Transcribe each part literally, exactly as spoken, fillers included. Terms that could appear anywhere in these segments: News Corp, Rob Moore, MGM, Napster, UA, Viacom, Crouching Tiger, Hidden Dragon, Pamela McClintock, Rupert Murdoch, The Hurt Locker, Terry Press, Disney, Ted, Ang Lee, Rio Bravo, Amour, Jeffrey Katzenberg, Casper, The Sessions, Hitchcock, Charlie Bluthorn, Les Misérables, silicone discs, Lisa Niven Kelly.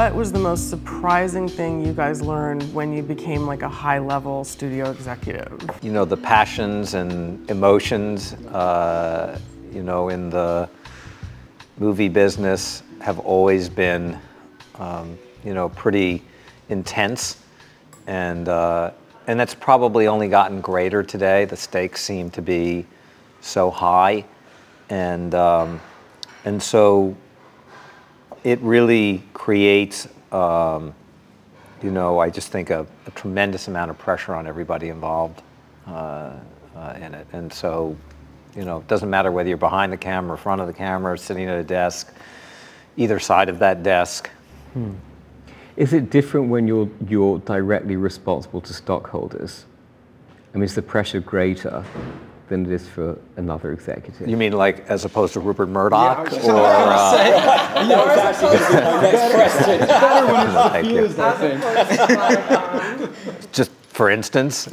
What was the most surprising thing you guys learned when you became like a high-level studio executive? You know, the passions and emotions, uh, you know, in the movie business have always been, um, you know, pretty intense. And, uh, and that's probably only gotten greater today. The stakes seem to be so high. And, um, and so it really creates, um, you know, I just think a, a tremendous amount of pressure on everybody involved uh, uh, in it. And so, you know, it doesn't matter whether you're behind the camera, in front of the camera, sitting at a desk, either side of that desk. Hmm. Is it different when you're, you're directly responsible to stockholders? I mean, is the pressure greater than it is for another executive? You mean like as opposed to Rupert Murdoch? Yeah, or, uh, no, that's actually my next question. It's better when it's confused. Just for instance?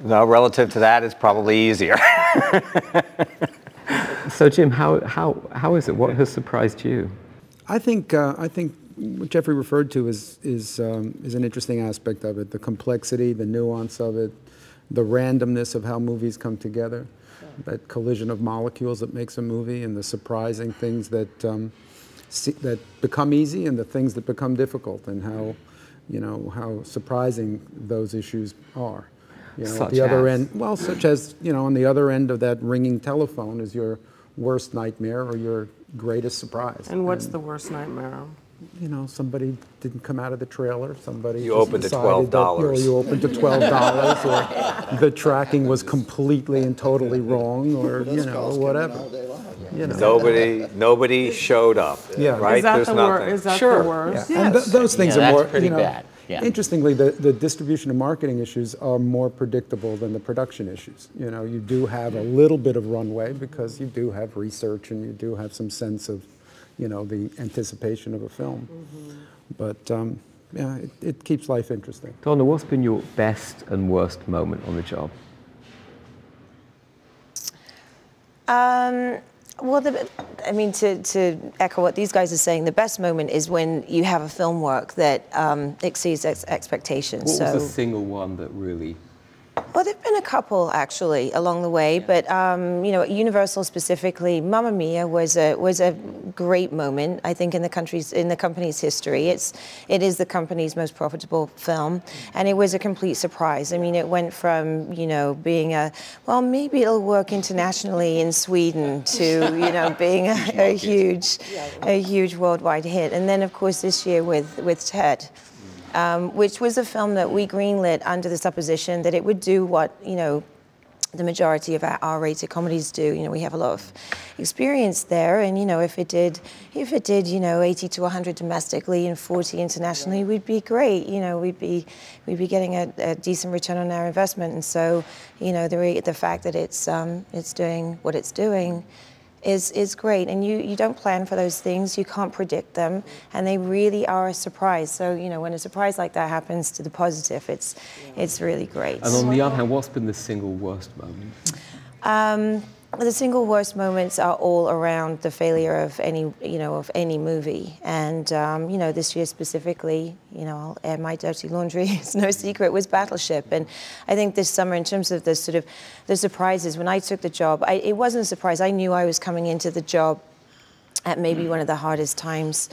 No, relative to that, it's probably easier. So Jim, how, how, how is it? What has surprised you? I think, uh, I think what Jeffrey referred to is, is, um, is an interesting aspect of it. The complexity, the nuance of it, the randomness of how movies come together, that collision of molecules that makes a movie, and the surprising things that, um, see, that become easy and the things that become difficult, and how, you know, how surprising those issues are. You know, at the other end, well, such as, you know, on the other end of that ringing telephone is your worst nightmare or your greatest surprise. And what's and, the worst nightmare? You know, somebody didn't come out of the trailer. Somebody you opened to twelve dollars. You opened to twelve dollars, or the tracking was completely and totally wrong, or you know, whatever. You know. Nobody, nobody showed up. Yeah, right. Is that There's the nothing. Is that sure. the worst? Yeah. Yes. And th those things yeah, are more. That's pretty you know, bad. Yeah. Interestingly, the, the distribution and marketing issues are more predictable than the production issues. You know, you do have a little bit of runway because you do have research and you do have some sense of, you know, the anticipation of a film. Mm-hmm. But, um, yeah, it, it keeps life interesting. Donna, what's been your best and worst moment on the job? Um, well, the, I mean, to, to echo what these guys are saying, the best moment is when you have a film work that um, exceeds ex expectations. What so, was the single one that really... Well, there have been a couple, actually, along the way. Yeah. But, um, you know, at Universal specifically, Mamma Mia was a, was a great moment, I think, in the, country's, in the company's history. It's, it is the company's most profitable film. And it was a complete surprise. I mean, it went from, you know, being a, well, maybe it'll work internationally in Sweden to, you know, being a, a, huge, a huge worldwide hit. And then, of course, this year with, with Ted. Um, which was a film that we greenlit under the supposition that it would do what, you know, the majority of our R-rated comedies do. You know, we have a lot of experience there, and, you know, if it did, if it did, you know, eighty to a hundred domestically and forty internationally, we'd be great. You know, we'd be, we'd be getting a, a decent return on our investment. And so, you know, the, re the fact that it's, um, it's doing what it's doing is, is great, and you, you don't plan for those things, you can't predict them, and they really are a surprise. So, you know, when a surprise like that happens to the positive, it's, yeah. it's really great. And on the other hand, what's been the single worst moment? Um, the single worst moments are all around the failure of any, you know, of any movie. And, um, you know, this year specifically, you know, I'll air my dirty laundry, it's no secret, was Battleship. And I think this summer, in terms of the sort of the surprises, when I took the job, I, it wasn't a surprise. I knew I was coming into the job at maybe one of the hardest times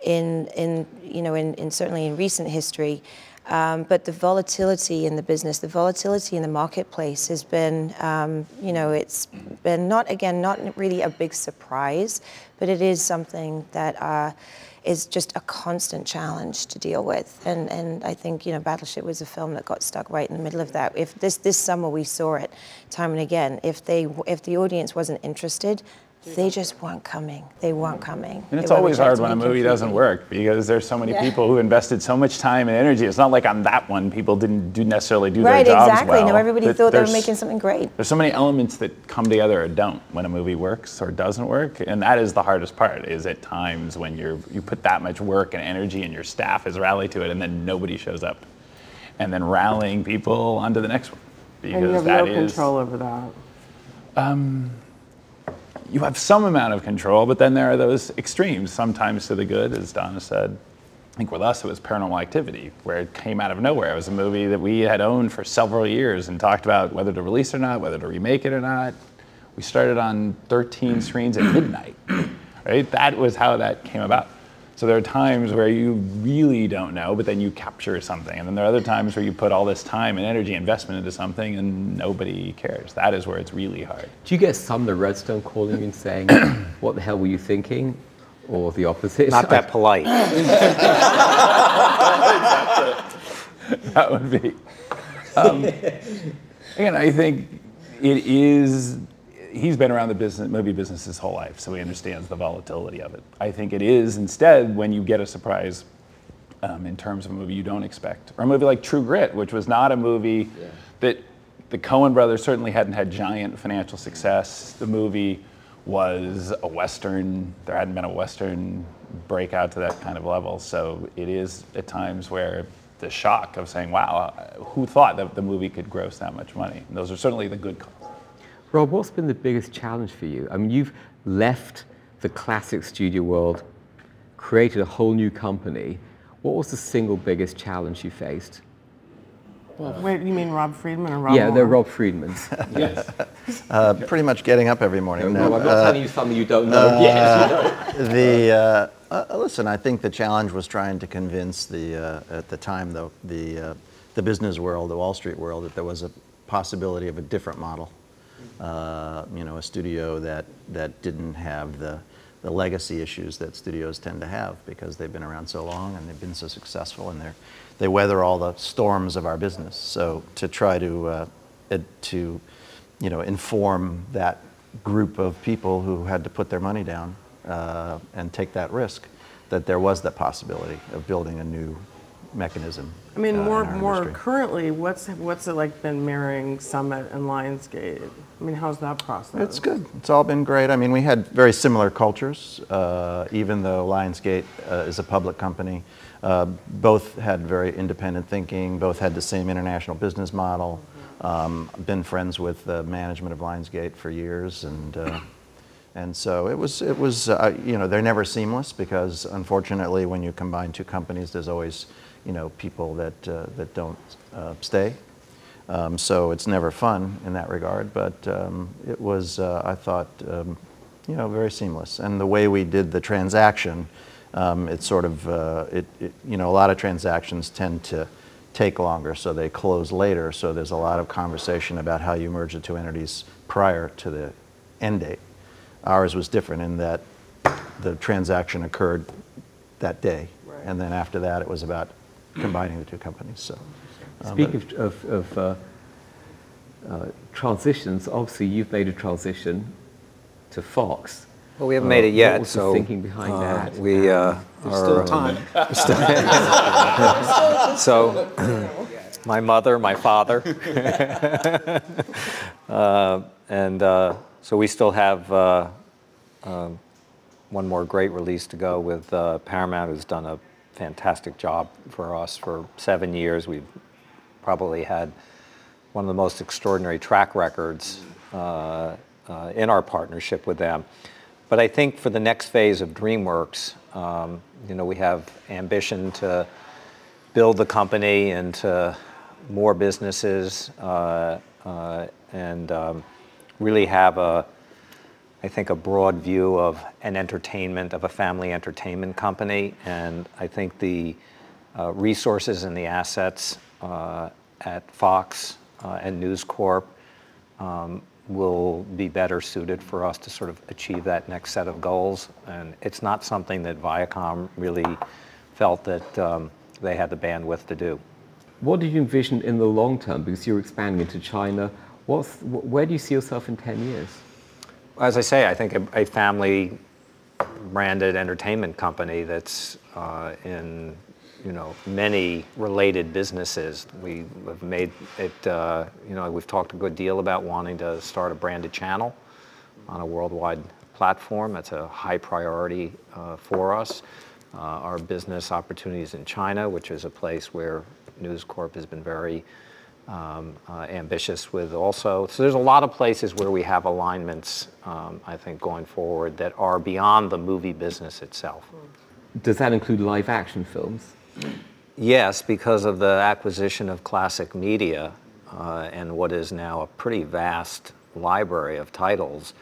in, in you know, in, in certainly in recent history. Um, but the volatility in the business, the volatility in the marketplace has been, um, you know, it's been not, again, not really a big surprise, but it is something that uh, is just a constant challenge to deal with. And, and I think, you know, Battleship was a film that got stuck right in the middle of that. If this, this summer we saw it time and again, if, they, if the audience wasn't interested, they just weren't coming. They weren't coming. And it's always hard when a movie doesn't work because there's so many yeah. people who invested so much time and energy. It's not like on that one people didn't do necessarily do right, their jobs exactly. well. Right, exactly. No, everybody but thought they were making something great. There's so many elements that come together or don't when a movie works or doesn't work, and that is the hardest part. Is at times when you're you put that much work and energy and your staff is rallied to it, and then nobody shows up, and then rallying people onto the next one because and you have that no is, control over that. Um. you have some amount of control, but then there are those extremes, sometimes to the good, as Donna said. I think with us it was Paranormal Activity, where it came out of nowhere. It was a movie that we had owned for several years and talked about whether to release or not, whether to remake it or not. We started on thirteen screens at midnight, right? That was how that came about. So there are times where you really don't know, but then you capture something. And then there are other times where you put all this time and energy investment into something and nobody cares. That is where it's really hard. Do you get some of the Redstone calling you and saying, what the hell were you thinking? Or the opposite? Not that polite. That would be. Um, again, I think it is, he's been around the business, movie business his whole life, so he understands the volatility of it. I think it is, instead, when you get a surprise um, in terms of a movie you don't expect. Or a movie like True Grit, which was not a movie yeah. that the Coen brothers certainly hadn't had giant financial success. The movie was a Western. There hadn't been a Western breakout to that kind of level. So it is at times where the shock of saying, wow, who thought that the movie could gross that much money? And those are certainly the good calls. Rob, what's been the biggest challenge for you? I mean, you've left the classic studio world, created a whole new company. What was the single biggest challenge you faced? Well, wait, you mean Rob Friedman or Rob Moore? Yeah, they're Rob Friedman. Yes. uh, pretty much getting up every morning. No, no, no I'm not uh, telling you something you don't know. Uh, yes, you know. The, uh, uh, listen, I think the challenge was trying to convince the, uh, at the time, the, the, uh, the business world, the Wall Street world, that there was a possibility of a different model. Uh, you know, a studio that, that didn't have the, the legacy issues that studios tend to have because they've been around so long and they've been so successful and they're, they weather all the storms of our business. So to try to, uh, to, you know, inform that group of people who had to put their money down uh, and take that risk, that there was that possibility of building a new mechanism. I mean, uh, more more industry. Currently, what's what's it like been marrying Summit and Lionsgate? I mean, how's that process? It's good. It's all been great. I mean, we had very similar cultures, uh, even though Lionsgate uh, is a public company. Uh, both had very independent thinking. Both had the same international business model. Um, been friends with the management of Lionsgate for years, and uh, and so it was it was uh, you know, they're never seamless because unfortunately, when you combine two companies, there's always you know, people that, uh, that don't uh, stay. Um, so it's never fun in that regard, but um, it was, uh, I thought, um, you know, very seamless. And the way we did the transaction, um, it's sort of, uh, it, it, you know, a lot of transactions tend to take longer, so they close later. So there's a lot of conversation about how you merge the two entities prior to the end date. Ours was different in that the transaction occurred that day. Right. And then after that, it was about combining the two companies. So, um, speaking of, of uh, uh, transitions, obviously you've made a transition to Fox. Well, we haven't uh, made it yet. What was so the thinking behind uh, that? We uh, There's are still time. Um, still so, my mother, my father, uh, and uh, so we still have uh, uh, one more great release to go with uh, Paramount, who's done a fantastic job for us for seven years. We've probably had one of the most extraordinary track records uh, uh, in our partnership with them. But I think for the next phase of DreamWorks, um, you know, we have ambition to build the company into more businesses uh, uh, and um, really have a, I think, a broad view of an entertainment, of a family entertainment company. And I think the uh, resources and the assets uh, at Fox uh, and News Corp um, will be better suited for us to sort of achieve that next set of goals. And it's not something that Viacom really felt that um, they had the bandwidth to do. What do you envision in the long term? Because you're expanding into China. What's, where do you see yourself in ten years? As I say, I think a, a family-branded entertainment company that's uh, in, you know, many related businesses. We have made it, uh, you know, we've talked a good deal about wanting to start a branded channel on a worldwide platform. That's a high priority uh, for us. Uh, our business opportunities in China, which is a place where News Corp has been very um, uh, ambitious with also. So there's a lot of places where we have alignments, um, I think, going forward that are beyond the movie business itself. Does that include live action films? Yes, because of the acquisition of classic media uh, and what is now a pretty vast library of titles,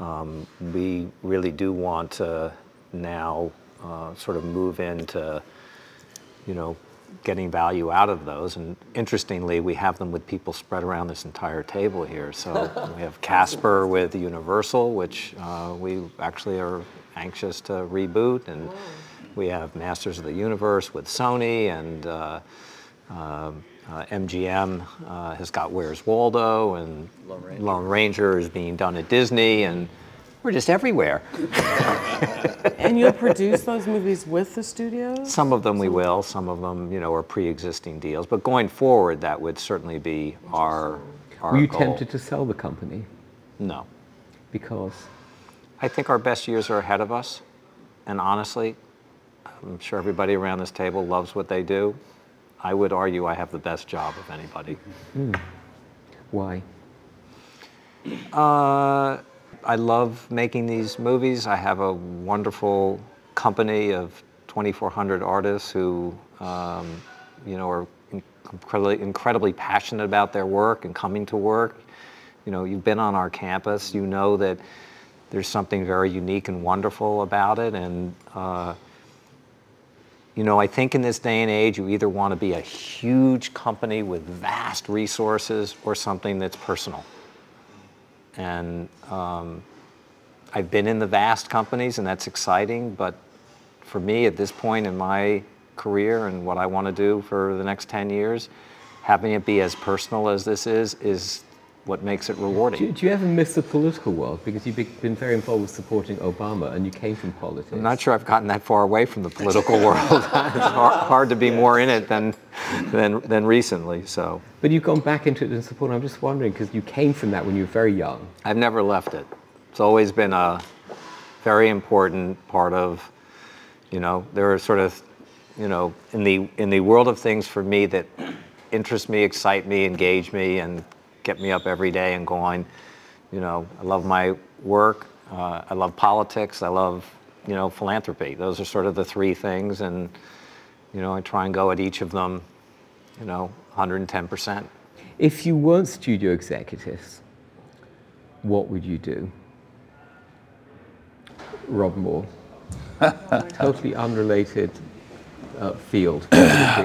um, we really do want to now uh, sort of move into, you know, getting value out of those. And interestingly, we have them with people spread around this entire table here. So we have Casper with Universal, which uh, we actually are anxious to reboot, and we have Masters of the Universe with Sony, and uh, uh, uh, M G M uh, has got Where's Waldo, and Lone Ranger. Lone Ranger is being done at Disney, and we're just everywhere. And you'll produce those movies with the studio? Some of them we will. Some of them, you know, are pre-existing deals. But going forward, that would certainly be our, our Were you goal. Tempted to sell the company? No. Because? I think our best years are ahead of us, and honestly, I'm sure everybody around this table loves what they do. I would argue I have the best job of anybody. Mm. Why? Uh, I love making these movies. I have a wonderful company of twenty-four hundred artists who, um, you know, are incredibly, incredibly passionate about their work and coming to work. You know, you've been on our campus. You know that there's something very unique and wonderful about it, and. Uh, You know, I think in this day and age, you either want to be a huge company with vast resources or something that's personal. And um, I've been in the vast companies, and that's exciting. But for me, at this point in my career and what I want to do for the next ten years, having it be as personal as this is, is what makes it rewarding. Do you, do you ever miss the political world? Because you've been very involved with supporting Obama, and you came from politics. I'm not sure I've gotten that far away from the political world. It's hard, hard to be yeah. more in it than, than, than recently, so. But you've gone back into it and supported. I'm just wondering, because you came from that when you were very young. I've never left it. It's always been a very important part of, you know, there are sort of, you know, in the, in the world of things for me that interest me, excite me, engage me, and get me up every day and going, you know, I love my work, uh, I love politics, I love, you know, philanthropy. Those are sort of the three things, and, you know, I try and go at each of them, you know, one hundred ten percent. If you weren't studio executives, what would you do? Rob Moore. Totally unrelated uh, field.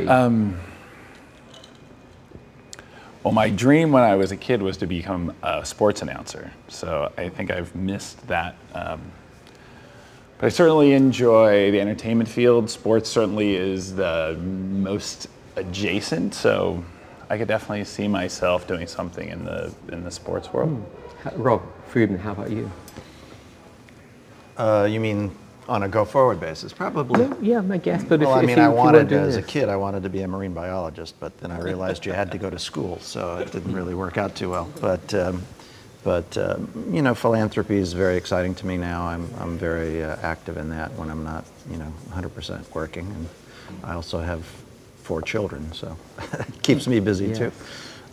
um. Well, my dream when I was a kid was to become a sports announcer, so I think I've missed that. Um, but I certainly enjoy the entertainment field. Sports certainly is the most adjacent, so I could definitely see myself doing something in the in the sports world. Mm. Rob Friedman, how about you? Uh, you mean on a go-forward basis, probably. No, yeah, my guess. But well, if, I mean, if you, I wanted as this. a kid, I wanted to be a marine biologist, but then I realized you had to go to school, so it didn't really work out too well. But, um, but um, you know, philanthropy is very exciting to me now. I'm I'm very uh, active in that when I'm not, you know, one hundred percent working, and I also have four children, so it keeps me busy yeah. too.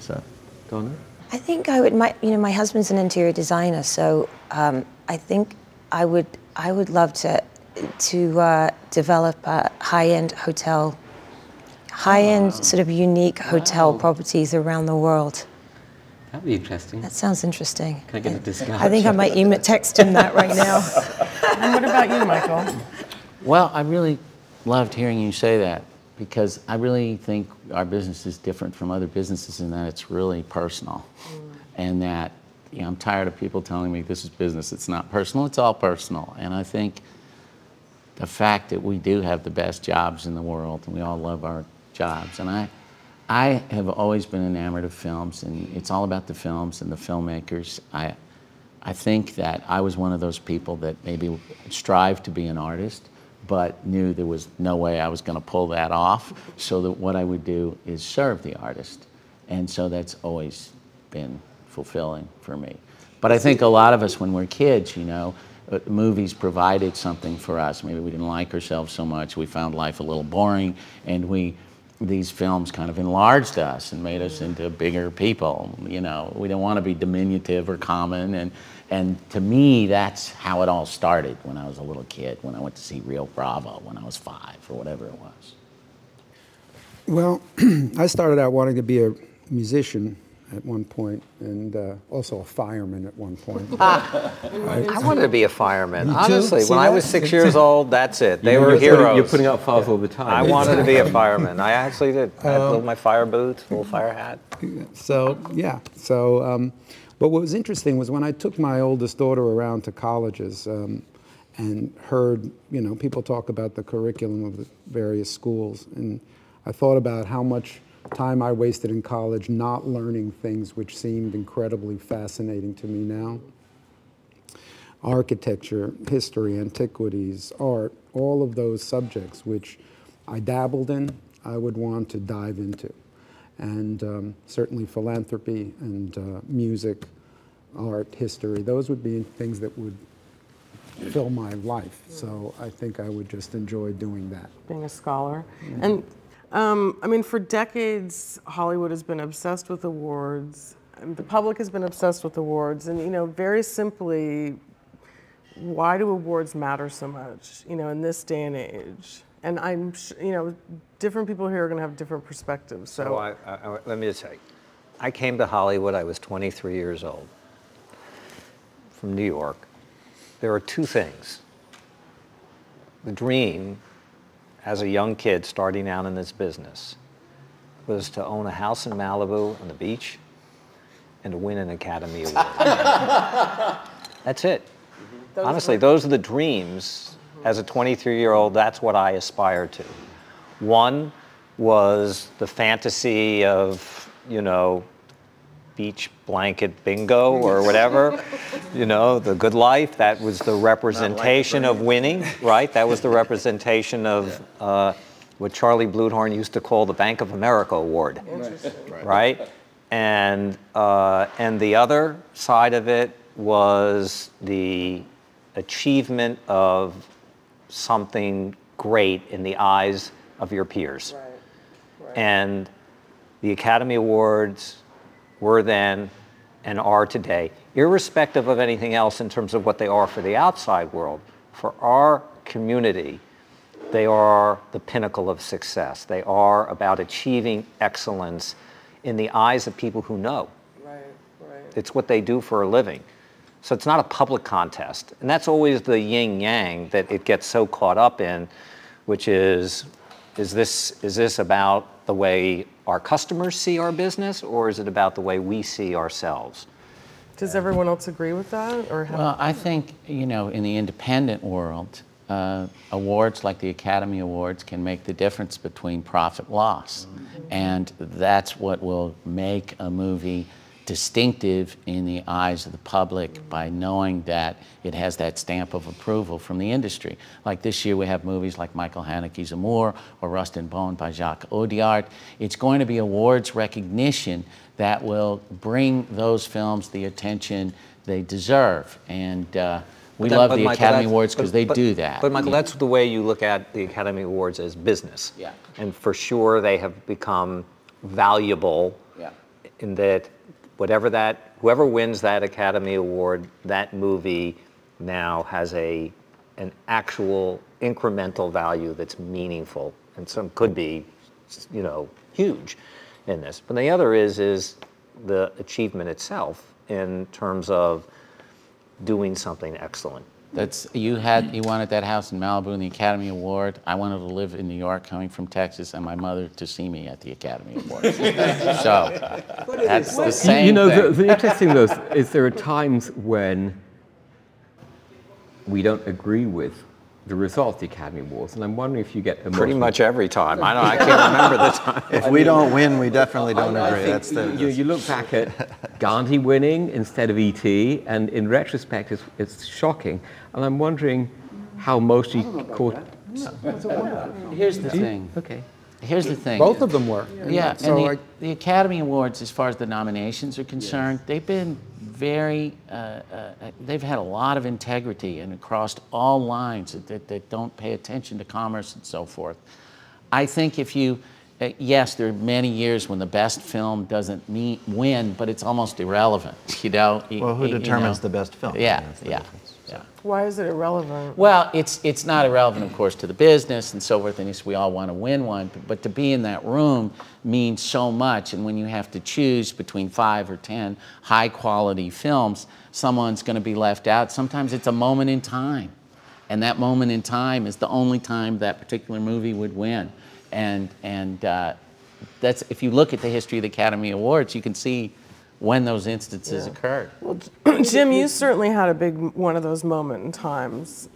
So, Donna, I think I would. My, you know, my husband's an interior designer, so um, I think I would. I would love to to uh, develop a high-end hotel, high-end oh. sort of unique hotel wow. properties around the world. That'd be interesting. That sounds interesting. Can I get I, a discount? I think I might email text him that right now. And what about you, Michael? Well, I really loved hearing you say that, because I really think our business is different from other businesses in that it's really personal, mm. and that. You know, I'm tired of people telling me this is business. It's not personal. It's all personal. And I think the fact that we do have the best jobs in the world, and we all love our jobs. And I, I have always been enamored of films, and it's all about the films and the filmmakers. I, I think that I was one of those people that maybe strived to be an artist, but knew there was no way I was going to pull that off. So that what I would do is serve the artist, and so that's always been fulfilling for me. But I think a lot of us, when we're kids, you know, movies provided something for us. Maybe we didn't like ourselves so much, we found life a little boring, and we these films kind of enlarged us and made us into bigger people. You know, we don't want to be diminutive or common. And, and to me, that's how it all started when I was a little kid, when I went to see Rio Bravo when I was five or whatever it was. Well, I started out wanting to be a musician at one point, and uh, also a fireman at one point. I, I wanted to be a fireman. Honestly, when that? I was six years old, that's it. They you were heroes. Putting, you're putting out fires yeah. all the time. I wanted to be a fireman. I actually did. I had um, my fire boots, little fire hat. So, yeah. So, um, but what was interesting was when I took my oldest daughter around to colleges um, and heard, you know, people talk about the curriculum of the various schools, and I thought about how much time I wasted in college not learning things which seemed incredibly fascinating to me now. Architecture, history, antiquities, art, all of those subjects which I dabbled in, I would want to dive into. And um, certainly philanthropy and uh, music, art, history, those would be things that would fill my life. So I think I would just enjoy doing that. Being a scholar. Yeah. And Um, I mean, for decades, Hollywood has been obsessed with awards. The public has been obsessed with awards. And, you know, very simply, why do awards matter so much, you know, in this day and age? And I'm, sh you know, different people here are going to have different perspectives. So oh, I, I, I, let me just say, I came to Hollywood, I was twenty-three years old, from New York. There are two things. The dream, as a young kid starting out in this business, was to own a house in Malibu on the beach and to win an Academy Award. That's it. Mm-hmm. those Honestly, were... those are the dreams. Mm-hmm. As a twenty-three-year-old, that's what I aspired to. One was the fantasy of, you know, beach blanket bingo or whatever, you know, the good life. That was the representation of winning, right? That was the representation of yeah. uh, what Charlie Bluthorn used to call the Bank of America Award, right? right? And, uh, and the other side of it was the achievement of something great in the eyes of your peers. Right. Right. And the Academy Awards were then and are today, irrespective of anything else in terms of what they are for the outside world, for our community, they are the pinnacle of success. They are about achieving excellence in the eyes of people who know. Right, right. It's what they do for a living. So it's not a public contest. And that's always the yin-yang that it gets so caught up in, which is, is this, is this about the way our customers see our business, or is it about the way we see ourselves? Does everyone else agree with that? Or have well, I think, you know, in the independent world, uh, awards like the Academy Awards can make the difference between profit loss. Mm-hmm. And that's what will make a movie distinctive in the eyes of the public, mm-hmm. by knowing that it has that stamp of approval from the industry. Like this year we have movies like Michael Haneke's Amour or Rust and Bone by Jacques Audiard. It's going to be awards recognition that will bring those films the attention they deserve. And uh, we that, love the Michael, Academy Awards because they but, do that. But Michael, yeah. that's the way you look at the Academy Awards as business. Yeah. And for sure they have become valuable yeah. in that Whatever that, whoever wins that Academy Award, that movie now has a, an actual incremental value that's meaningful, and some could be, you know, huge in this. But the other is, is the achievement itself in terms of doing something excellent. That's, you had, you wanted that house in Malibu and the Academy Award. I wanted to live in New York, coming from Texas, and my mother to see me at the Academy Awards. So that's the same. You know, thing. The, the interesting thing is, is there are times when we don't agree with the result of the Academy Awards, and I'm wondering if you get emotional. Pretty much every time. I, don't, I can't remember the time. If we don't win, we definitely don't I, I agree. That's the, you, you look back at Gandhi winning instead of E T, and in retrospect, it's, it's shocking. And I'm wondering how mostly caught. No. Here's the thing. Okay. Here's the thing. Both of them were. Yeah, yeah. So and the, I, the Academy Awards, as far as the nominations are concerned, yes. they've been very, uh, uh, they've had a lot of integrity and across all lines that, that, that don't pay attention to commerce and so forth. I think if you, uh, yes, there are many years when the best film doesn't mean, win, but it's almost irrelevant, you know? Well, who you, determines you know? the best film? Yeah, yeah. yeah. So. Why is it irrelevant? Well, it's, it's not irrelevant, of course, to the business and so forth, and we all want to win one, but, but to be in that room means so much, and when you have to choose between five or ten high-quality films, someone's going to be left out. Sometimes it's a moment in time, and that moment in time is the only time that particular movie would win. And, and uh, that's, if you look at the history of the Academy Awards, you can see when those instances yeah. occurred. Well, Jim, you certainly had a big one of those moment in times.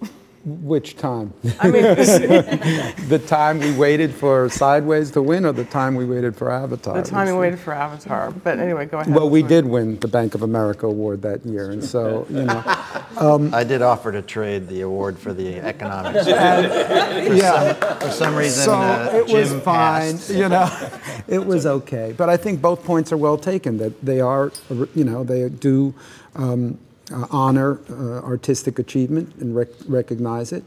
Which time? I mean, the time we waited for Sideways to win, or the time we waited for Avatar? The time we waited for Avatar. But anyway, go ahead. Well, we did win the Bank of America Award that year, and so you know. Um, I did offer to trade the award for the economics. And, for yeah, some, for some reason, so uh, it was Jim fine. Passed. You know, it was okay. But I think both points are well taken. That they are, you know, they do. Um, Uh, honor uh, artistic achievement and rec recognize it,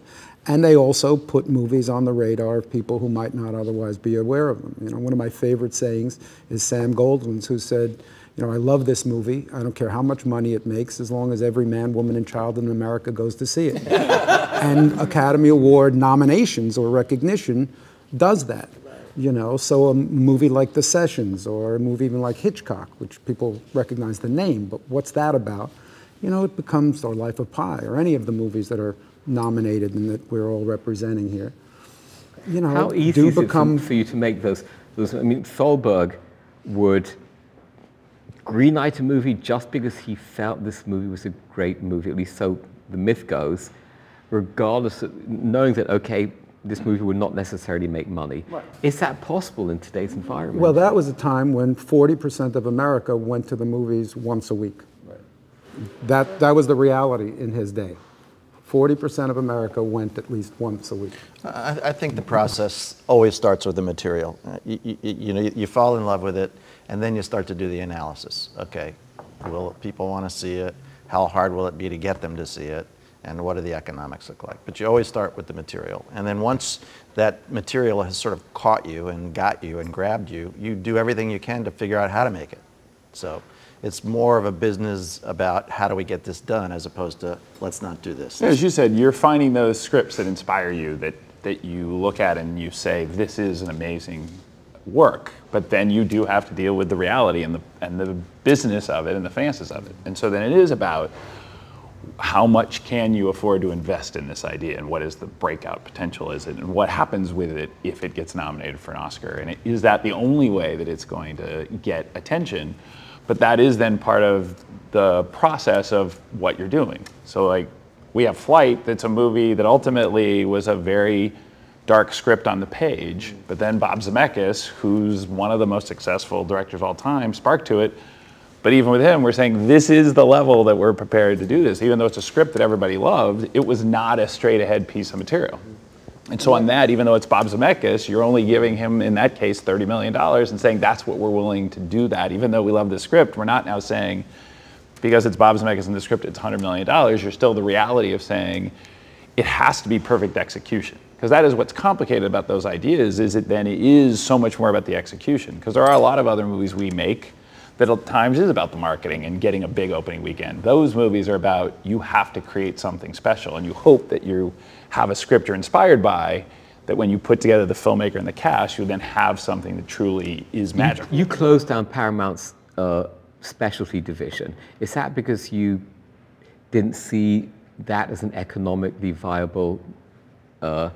and they also put movies on the radar of people who might not otherwise be aware of them. You know, one of my favorite sayings is Sam Goldwyn's, who said, you know, I love this movie, I don't care how much money it makes, as long as every man, woman, and child in America goes to see it. And Academy Award nominations or recognition does that. You know, so a movie like The Sessions, or a movie even like Hitchcock, which people recognize the name, but what's that about? You know, it becomes Our Life of Pi, or any of the movies that are nominated and that we're all representing here. You know, how easy do is become it for you to make those, those? I mean, Solberg would greenlight a movie just because he felt this movie was a great movie, at least so the myth goes, regardless of knowing that, okay, this movie would not necessarily make money. Right. Is that possible in today's environment? Well, that was a time when forty percent of America went to the movies once a week. That, that was the reality in his day. forty percent of America went at least once a week. I, I think the process always starts with the material. You, you, you know, you fall in love with it, and then you start to do the analysis. Okay, will people want to see it? How hard will it be to get them to see it? And what do the economics look like? But you always start with the material. And then once that material has sort of caught you and got you and grabbed you, you do everything you can to figure out how to make it. So. It's more of a business about how do we get this done as opposed to let's not do this. As you said, you're finding those scripts that inspire you, that, that you look at and you say, this is an amazing work. But then you do have to deal with the reality and the, and the business of it and the finances of it. And so then it is about how much can you afford to invest in this idea, and what is the breakout potential is it, and what happens with it if it gets nominated for an Oscar. And it, is that the only way that it's going to get attention? But that is then part of the process of what you're doing. So like, we have Flight, that's a movie that ultimately was a very dark script on the page, but then Bob Zemeckis, who's one of the most successful directors of all time, sparked to it. But even with him, we're saying, this is the level that we're prepared to do this. Even though it's a script that everybody loved, it was not a straight ahead piece of material. And so on that, even though it's Bob Zemeckis, you're only giving him, in that case, thirty million dollars and saying that's what we're willing to do that. Even though we love this script, we're not now saying, because it's Bob Zemeckis in the script, it's one hundred million dollars. You're still the reality of saying it has to be perfect execution. Because that is what's complicated about those ideas, is it then it is so much more about the execution. Because there are a lot of other movies we make that at times is about the marketing and getting a big opening weekend. Those movies are about you have to create something special, and you hope that you have a script you're inspired by, that when you put together the filmmaker and the cast, you then have something that truly is magical. You, you closed down Paramount's uh, specialty division. Is that because you didn't see that as an economically viable uh,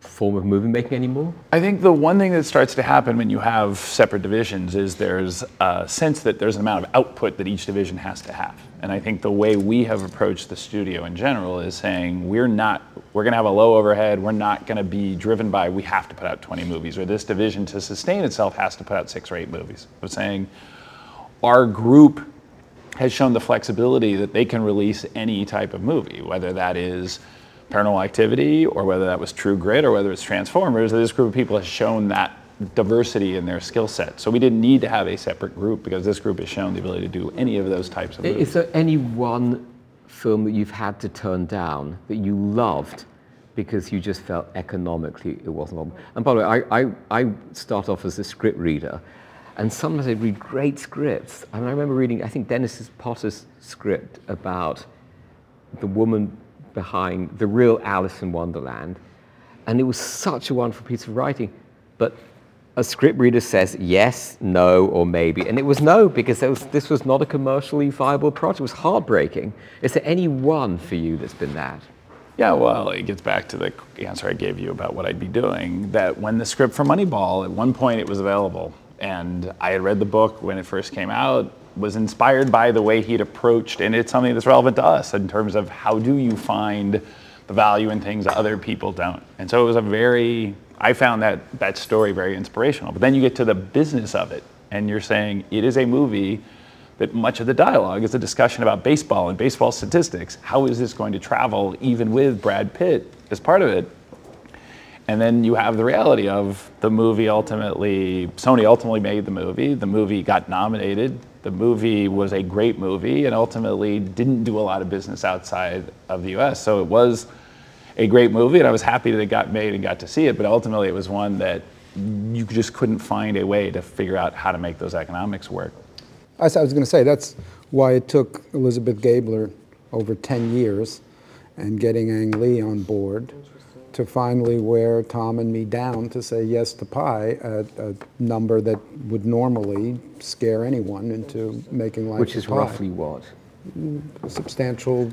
form of movie making anymore? I think the one thing that starts to happen when you have separate divisions is there's a sense that there's an amount of output that each division has to have. And I think the way we have approached the studio in general is saying we're not, we're going to have a low overhead, we're not going to be driven by we have to put out twenty movies, or this division to sustain itself has to put out six or eight movies. We're saying our group has shown the flexibility that they can release any type of movie, whether that is Paranormal Activity, or whether that was True Grit, or whether it's Transformers. This group of people has shown that diversity in their skill set. So we didn't need to have a separate group because this group has shown the ability to do any of those types of movies. Is there any one film that you've had to turn down that you loved, because you just felt economically it wasn't on. And by the way, I, I, I start off as a script reader, and sometimes I read great scripts. And I remember reading, I think, Dennis Potter's script about the woman behind the real Alice in Wonderland. And it was such a wonderful piece of writing. But a script reader says yes, no, or maybe. And it was no, because there was, this was not a commercially viable project. It was heartbreaking. Is there any one for you that's been that? Yeah, well, it gets back to the answer I gave you about what I'd be doing, that when the script for Moneyball, at one point it was available, and I had read the book when it first came out, was inspired by the way he'd approached, and it's something that's relevant to us in terms of how do you find the value in things that other people don't. And so it was a very, I found that, that story very inspirational. But then you get to the business of it, and you're saying it is a movie that much of the dialogue is a discussion about baseball and baseball statistics. How is this going to travel even with Brad Pitt as part of it? And then you have the reality of the movie ultimately, Sony ultimately made the movie, the movie got nominated, the movie was a great movie, and ultimately didn't do a lot of business outside of the U S. So it was a great movie, and I was happy that it got made and got to see it, but ultimately it was one that you just couldn't find a way to figure out how to make those economics work. I was going to say, that's why it took Elizabeth Gabler over ten years and getting Ang Lee on board to finally wear Tom and me down to say yes to Pi, a, a number that would normally scare anyone into making life. Which is pie. Roughly what? A substantial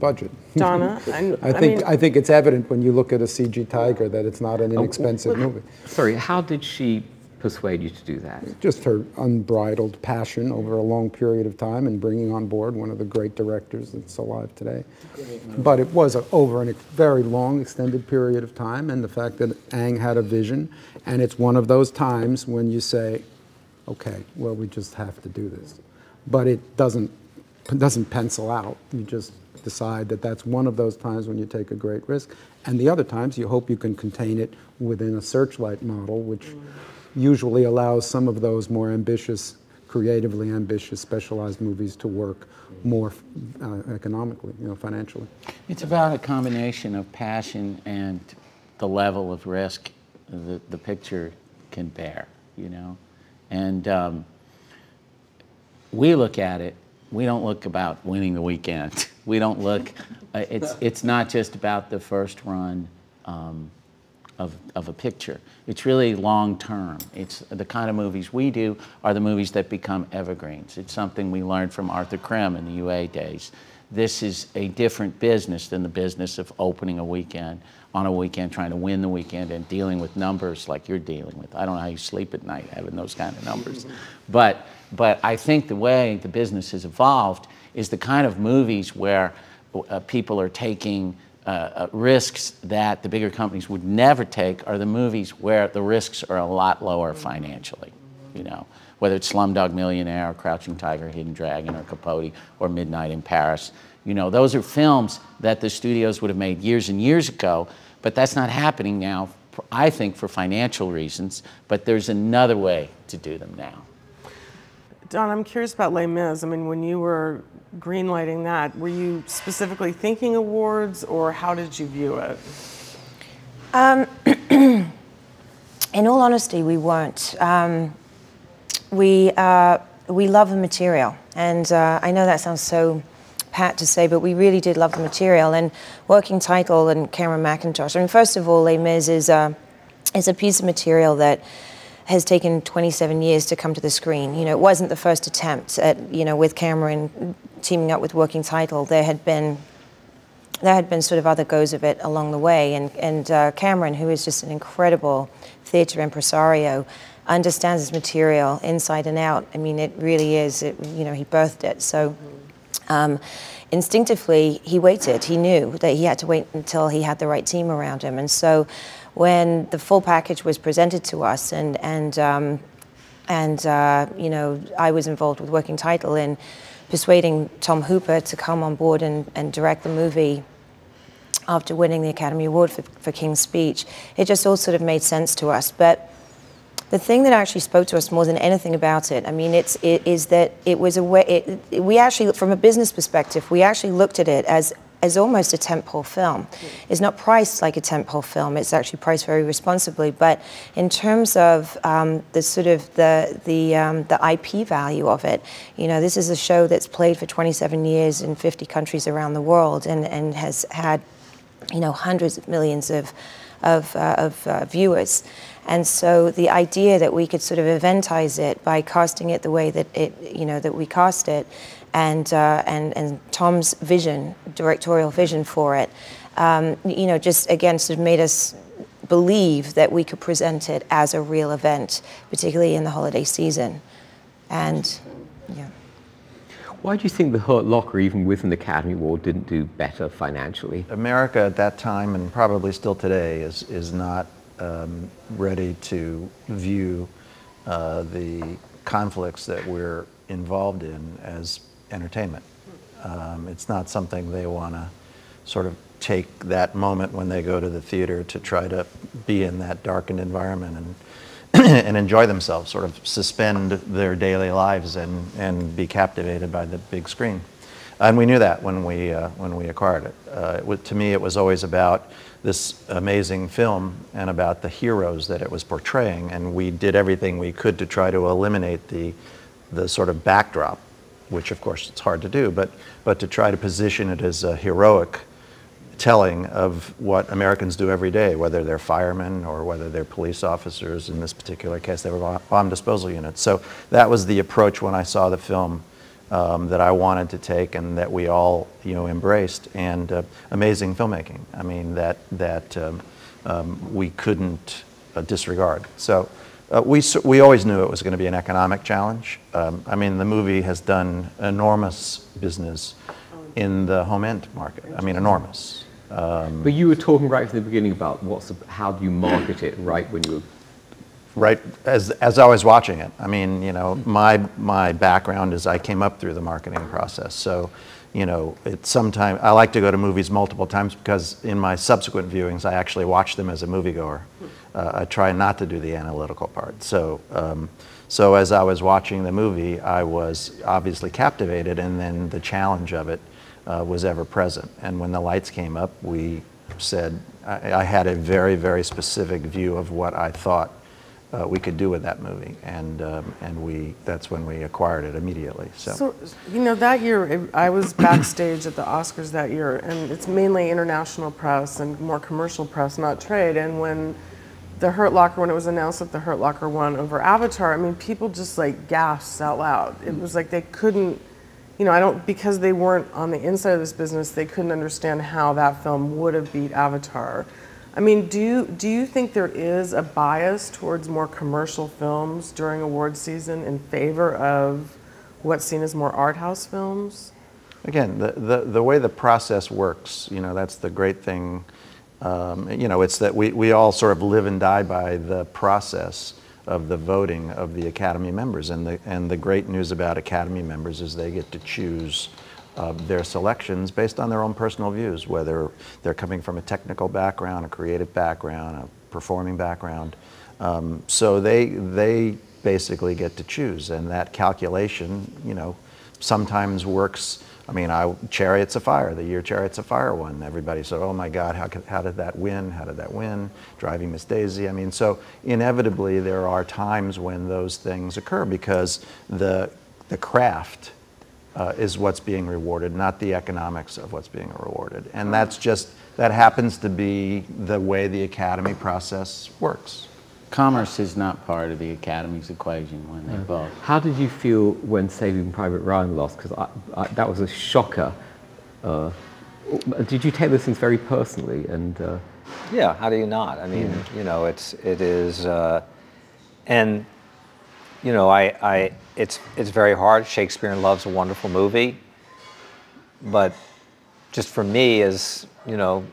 budget. Donna? I'm, I, think, I, mean, I think it's evident when you look at a C G tiger that it's not an inexpensive oh, well, movie. Sorry, how did she persuade you to do that? Just her unbridled passion over a long period of time and bringing on board one of the great directors that's alive today. But it was a, over a very long, extended period of time, and the fact that Ang had a vision, and it's one of those times when you say, okay, well, we just have to do this. But it doesn't, doesn't pencil out. You just decide that that's one of those times when you take a great risk, and the other times you hope you can contain it within a Searchlight model, which usually allows some of those more ambitious, creatively ambitious, specialized movies to work more uh, economically, you know, financially. It's about a combination of passion and the level of risk that the picture can bear, you know? And um, we look at it, we don't look about winning the weekend. We don't look, uh, it's, it's not just about the first run. Um, Of, of a picture. It's really long term. It's the kind of movies we do are the movies that become evergreens. It's something we learned from Arthur Krim in the U A days. This is a different business than the business of opening a weekend, on a weekend, trying to win the weekend and dealing with numbers like you're dealing with. I don't know how you sleep at night having those kind of numbers. But, but I think the way the business has evolved is the kind of movies where uh, people are taking Uh, risks that the bigger companies would never take are the movies where the risks are a lot lower financially, you know, whether it's Slumdog Millionaire or Crouching Tiger, Hidden Dragon or Capote or Midnight in Paris. You know, those are films that the studios would have made years and years ago, but that's not happening now, I think, for financial reasons, but there's another way to do them now. Don, I'm curious about Les Mis. I mean, when you were greenlighting that, were you specifically thinking awards, or how did you view it? Um, in all honesty, we weren't. Um, we uh, we love the material, and uh, I know that sounds so pat to say, but we really did love the material. And Working Title and Cameron Mackintosh. I mean, first of all, Les Mis is a is a piece of material that has taken twenty-seven years to come to the screen. You know, it wasn't the first attempt at, you know, with Cameron teaming up with Working Title. There had been, there had been sort of other goes of it along the way. And, and uh, Cameron, who is just an incredible theater impresario, understands his material inside and out. I mean, it really is, it, you know, he birthed it. So um, instinctively, he waited. He knew that he had to wait until he had the right team around him. And so, when the full package was presented to us, and and um, and uh, you know, I was involved with Working Title in persuading Tom Hooper to come on board and, and direct the movie after winning the Academy Award for, for King's Speech, it just all sort of made sense to us. But the thing that actually spoke to us more than anything about it, I mean, it's it is that it was a way. It, we actually, from a business perspective, we actually looked at it as as almost a tentpole film. It's not priced like a tentpole film. It's actually priced very responsibly. But in terms of um, the sort of the the um, the I P value of it, you know, this is a show that's played for twenty-seven years in fifty countries around the world, and and has had, you know, hundreds of millions of of uh, of uh, viewers. And so the idea that we could sort of eventize it by casting it the way that it, you know, that we cast it, and uh, and and Tom's vision, directorial vision for it, um, you know, just again sort of made us believe that we could present it as a real event, particularly in the holiday season. And yeah. Why do you think The Hurt Locker, even with an Academy Award, didn't do better financially? America at that time, and probably still today, is is not. Um, ready to view uh, the conflicts that we're involved in as entertainment. Um, it's not something they want to sort of take that moment when they go to the theater to try to be in that darkened environment and, and enjoy themselves, sort of suspend their daily lives and, and be captivated by the big screen. And we knew that when we, uh, when we acquired it. Uh, it was, to me, it was always about this amazing film and about the heroes that it was portraying, and we did everything we could to try to eliminate the, the sort of backdrop, which of course it's hard to do, but, but to try to position it as a heroic telling of what Americans do every day, whether they're firemen or whether they're police officers. In this particular case, they were bomb disposal units. So that was the approach when I saw the film. Um, that I wanted to take, and that we all, you know, embraced. And uh, amazing filmmaking. I mean, that that um, um, we couldn't uh, disregard. So uh, we we always knew it was going to be an economic challenge. Um, I mean, the movie has done enormous business in the home end market. I mean, enormous. Um, but you were talking right from the beginning about what's the, how do you market it right when you. Right, as, as I was watching it. I mean, you know, my, my background is I came up through the marketing process. So, you know, it's sometimes, I like to go to movies multiple times because in my subsequent viewings, I actually watch them as a moviegoer. Uh, I try not to do the analytical part. So, um, so as I was watching the movie, I was obviously captivated, and then the challenge of it uh, was ever present. And when the lights came up, we said, I, I had a very, very specific view of what I thought Uh, we could do with that movie, and um, and we that's when we acquired it immediately. So, so you know, that year it, I was backstage at the Oscars that year, and it's mainly international press and more commercial press, not trade. And when the Hurt Locker, when it was announced that the Hurt Locker won over Avatar, I mean, people just like gasped out loud. It was like they couldn't, you know, I don't because they weren't on the inside of this business, they couldn't understand how that film would have beat Avatar. I mean, do you, do you think there is a bias towards more commercial films during award season in favor of what's seen as more art house films? Again, the, the, the way the process works, you know, that's the great thing. Um, you know, it's that we, we all sort of live and die by the process of the voting of the Academy members. And the, and the great news about Academy members is they get to choose of their selections based on their own personal views, whether they're coming from a technical background, a creative background, a performing background. Um, so they they basically get to choose, and that calculation, you know, sometimes works. I mean, I Chariots of Fire, the year Chariots of Fire won, everybody said, "Oh my God, how how did that win? How did that win?" Driving Miss Daisy. I mean, so inevitably there are times when those things occur because the the craft. Uh, is what's being rewarded, not the economics of what's being rewarded. And that's just, that happens to be the way the Academy process works. Commerce is not part of the Academy's equation when they vote. How did you feel when Saving Private Ryan lost? Because that was a shocker. Uh, did you take those things very personally? And uh, yeah, how do you not? I mean, yeah. you know, it's, it is, uh, and you know, I, I, it's, it's very hard. Shakespeare in Love's a wonderful movie, but just for me as, you know,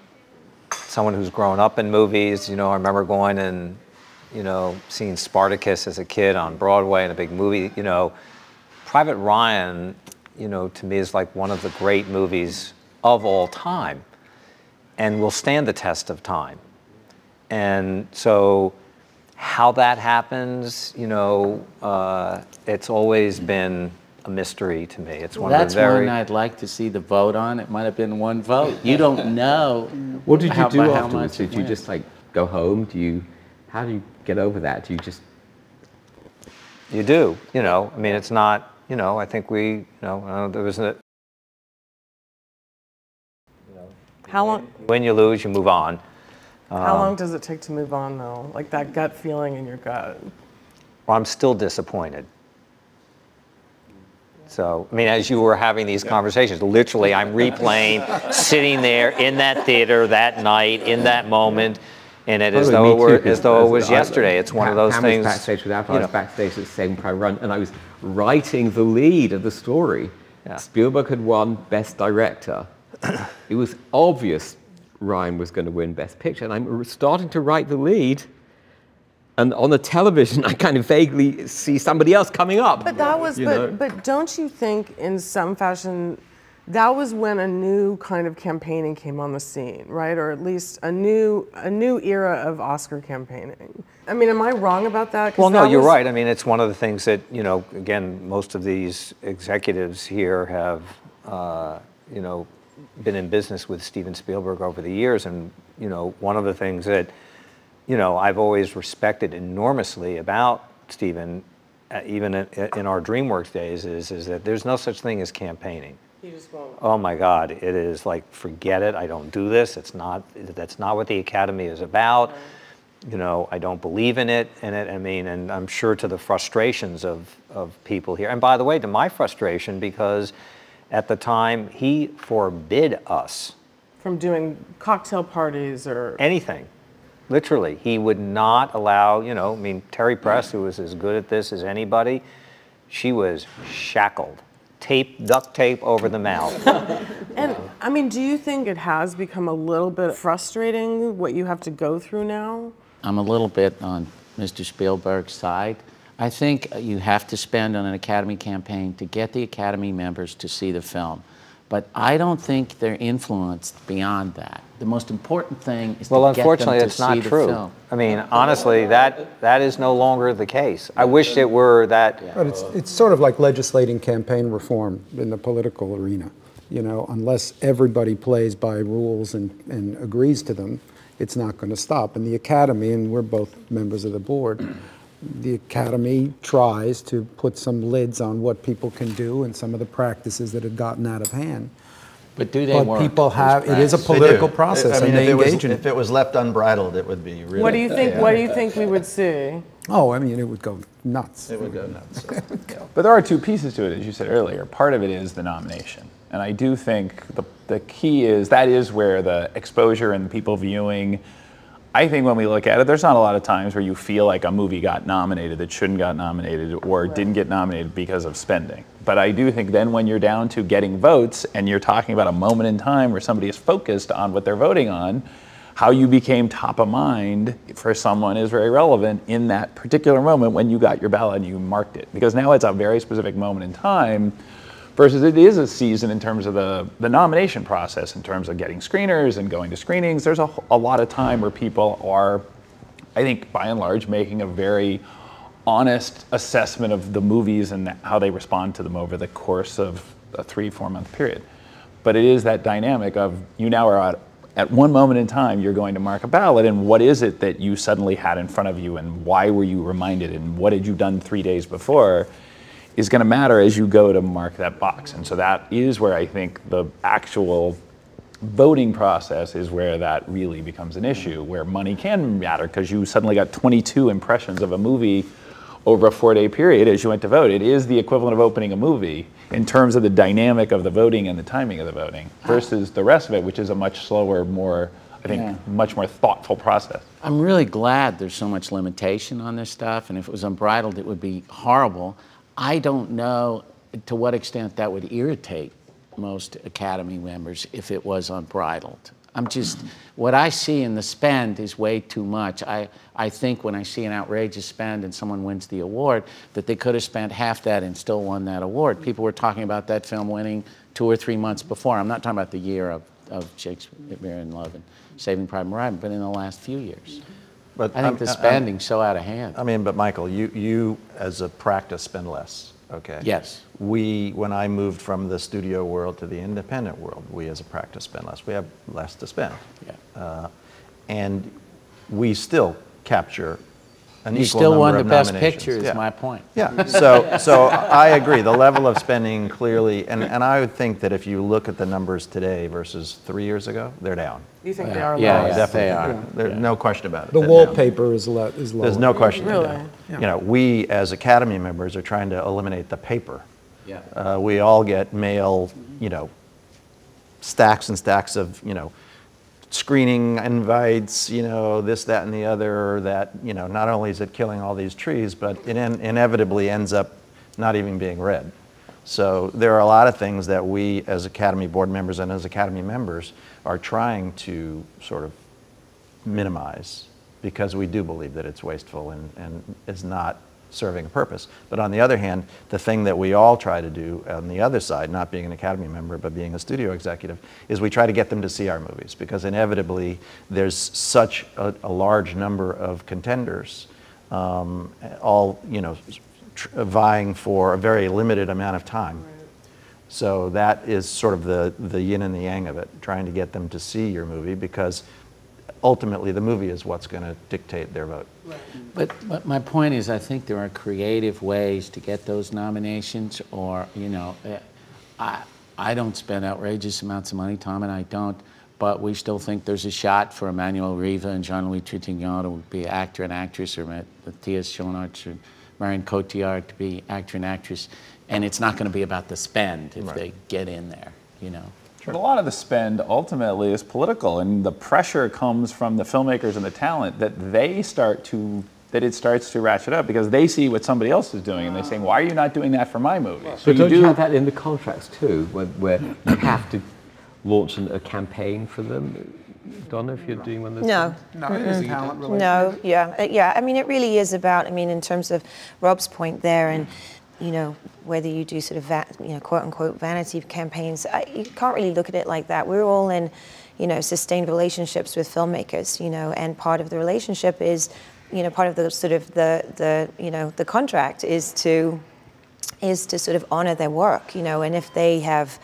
someone who's grown up in movies, you know, I remember going and, you know, seeing Spartacus as a kid on Broadway in a big movie, you know. Private Ryan, you know, to me is like one of the great movies of all time and will stand the test of time. And so, how that happens, you know, uh, it's always been a mystery to me. It's one well, of the very... That's one I'd like to see the vote on. It might have been one vote. You don't know. What did you how, do afterwards? Did you went. just like go home? Do you? How do you get over that? Do you just? You do. You know. I mean, it's not. You know. I think we. You know. Uh, there was a. You know, how long? When you lose, you move on. Um, how long does it take to move on, though? Like that gut feeling in your gut. Well, I'm still disappointed. So, I mean, as you were having these yeah. conversations, literally I'm replaying, sitting there in that theater that night, in that moment, and it is though it were, as though it was yesterday. It's one of those Cam things. Was backstage with Avatar, you know. I was backstage at Saving Private Ryan, and I was writing the lead of the story. Yeah. Spielberg had won Best Director. It was obvious Ryan was going to win Best Picture, and I'm starting to write the lead. And on the television, I kind of vaguely see somebody else coming up. But that was, but, know? but don't you think in some fashion, that was when a new kind of campaigning came on the scene, right? Or at least a new, a new era of Oscar campaigning. I mean, am I wrong about that? Well, no, that you're was... right. I mean, it's one of the things that, you know, again, most of these executives here have, uh, you know, been in business with Steven Spielberg over the years. And, you know, one of the things that, you know, I've always respected enormously about Steven, uh, even in, in our DreamWorks days, is, is that there's no such thing as campaigning. You just won't. Oh my God, it is like, forget it, I don't do this, it's not, that's not what the Academy is about, right. You know, I don't believe in it, in it, I mean, and I'm sure to the frustrations of, of people here. And by the way, to my frustration, because at the time, he forbid us. From doing cocktail parties or? Anything. Literally, he would not allow, you know, I mean, Terry Press, who was as good at this as anybody, she was shackled, tape, duct tape over the mouth. And, I mean, do you think it has become a little bit frustrating, what you have to go through now? I'm a little bit on Mister Spielberg's side. I think you have to spend on an Academy campaign to get the Academy members to see the film. But I don't think they're influenced beyond that. The most important thing is well, to get them to see the film. Well, unfortunately, it's not true. I mean, honestly, that, that is no longer the case. I wish it were that. Yeah. But it's, it's sort of like legislating campaign reform in the political arena. You know, unless everybody plays by rules and, and agrees to them, it's not going to stop. And the Academy, and we're both members of the board, the Academy tries to put some lids on what people can do and some of the practices that have gotten out of hand. But do they work? People have, it is a political process, I mean, and they engage in it. If it was left unbridled, it would be really... What do you think, what do you think we would see? Oh, I mean, it would go nuts. It would go nuts. But there are two pieces to it, as you said earlier. Part of it is the nomination. And I do think the, the key is, that is where the exposure and people viewing... I think when we look at it, there's not a lot of times where you feel like a movie got nominated that shouldn't got nominated or right. didn't get nominated because of spending. But I do think then when you're down to getting votes and you're talking about a moment in time where somebody is focused on what they're voting on, how you became top of mind for someone is very relevant in that particular moment when you got your ballot and you marked it. Because now it's a very specific moment in time versus it is a season in terms of the, the nomination process, in terms of getting screeners and going to screenings. There's a, a lot of time where people are, I think, by and large, making a very honest assessment of the movies and how they respond to them over the course of a three, four-month period. But it is that dynamic of you now are at, at one moment in time, you're going to mark a ballot, and what is it that you suddenly had in front of you, and why were you reminded, and what had you done three days before? Is going to matter as you go to mark that box. And so that is where I think the actual voting process is where that really becomes an issue, where money can matter because you suddenly got twenty-two impressions of a movie over a four-day period as you went to vote. It is the equivalent of opening a movie in terms of the dynamic of the voting and the timing of the voting versus the rest of it, which is a much slower, more, I think, yeah. much more thoughtful process. I'm really glad there's so much limitation on this stuff, and if it was unbridled, it would be horrible. I don't know to what extent that would irritate most Academy members if it was unbridled. I'm just, what I see in the spend is way too much. I, I think when I see an outrageous spend and someone wins the award, that they could have spent half that and still won that award. People were talking about that film winning two or three months before. I'm not talking about the year of, of Shakespeare in Love and Saving Private Ryan, but in the last few years. But I think I'm, the spending's I'm, so out of hand. I mean, but Michael, you, you as a practice spend less. Okay. Yes. We, when I moved from the studio world to the independent world, we as a practice spend less. We have less to spend. Yeah. Uh, and we still capture an you equal number of nominations. You still won the best picture is yeah. my point. Yeah. So, so I agree. The level of spending clearly, and, and I would think that if you look at the numbers today versus three years ago, they're down. You think yeah. they are yeah, lower? Yeah, definitely. They are. There's yeah. no question about it. The wallpaper down. is low. Is lower. There's no question really? about it. Yeah. You know, we as Academy members are trying to eliminate the paper. Yeah. Uh, we all get mail, you know, stacks and stacks of, you know, screening invites, you know, this, that, and the other, that, you know, not only is it killing all these trees, but it in inevitably ends up not even being read. So there are a lot of things that we as Academy board members and as Academy members are trying to sort of minimize because we do believe that it's wasteful and, and is not serving a purpose. But on the other hand, the thing that we all try to do on the other side, not being an Academy member but being a studio executive, is we try to get them to see our movies because inevitably there's such a, a large number of contenders, um, all, you know, tr vying for a very limited amount of time. Right. So that is sort of the, the yin and the yang of it, trying to get them to see your movie because ultimately the movie is what's going to dictate their vote. Right. But, but my point is I think there are creative ways to get those nominations or, you know, I, I don't spend outrageous amounts of money, Tom and I don't, but we still think there's a shot for Emmanuel Riva and Jean-Louis Trintignant to be actor and actress or Matthias Schoenaerts or Marion Cotillard to be actor and actress, and it's not going to be about the spend if right. they get in there, you know. But a lot of the spend ultimately is political, and the pressure comes from the filmmakers and the talent that they start to, that it starts to ratchet up because they see what somebody else is doing and they're saying, why are you not doing that for my movie? So but you don't do you have that in the contracts too, where, where you have to launch an, a campaign for them? Donna, if you're doing one of those No. Things? No, mm-hmm. is talent related? No, yeah, yeah. I mean, it really is about, I mean, in terms of Rob's point there and, you know, whether you do sort of, va you know, quote unquote vanity campaigns, I, you can't really look at it like that. We're all in, you know, sustained relationships with filmmakers, you know, and part of the relationship is, you know, part of the sort of the, the you know, the contract is to, is to sort of honor their work, you know, and if they have,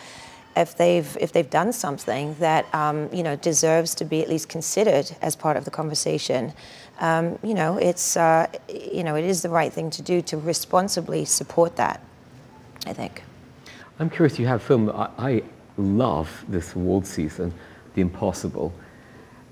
if they've, if they've done something that, um, you know, deserves to be at least considered as part of the conversation, um, you know, it's, uh, you know, it is the right thing to do to responsibly support that. I think. I'm curious, you have a film, I, I love this award season, The Impossible,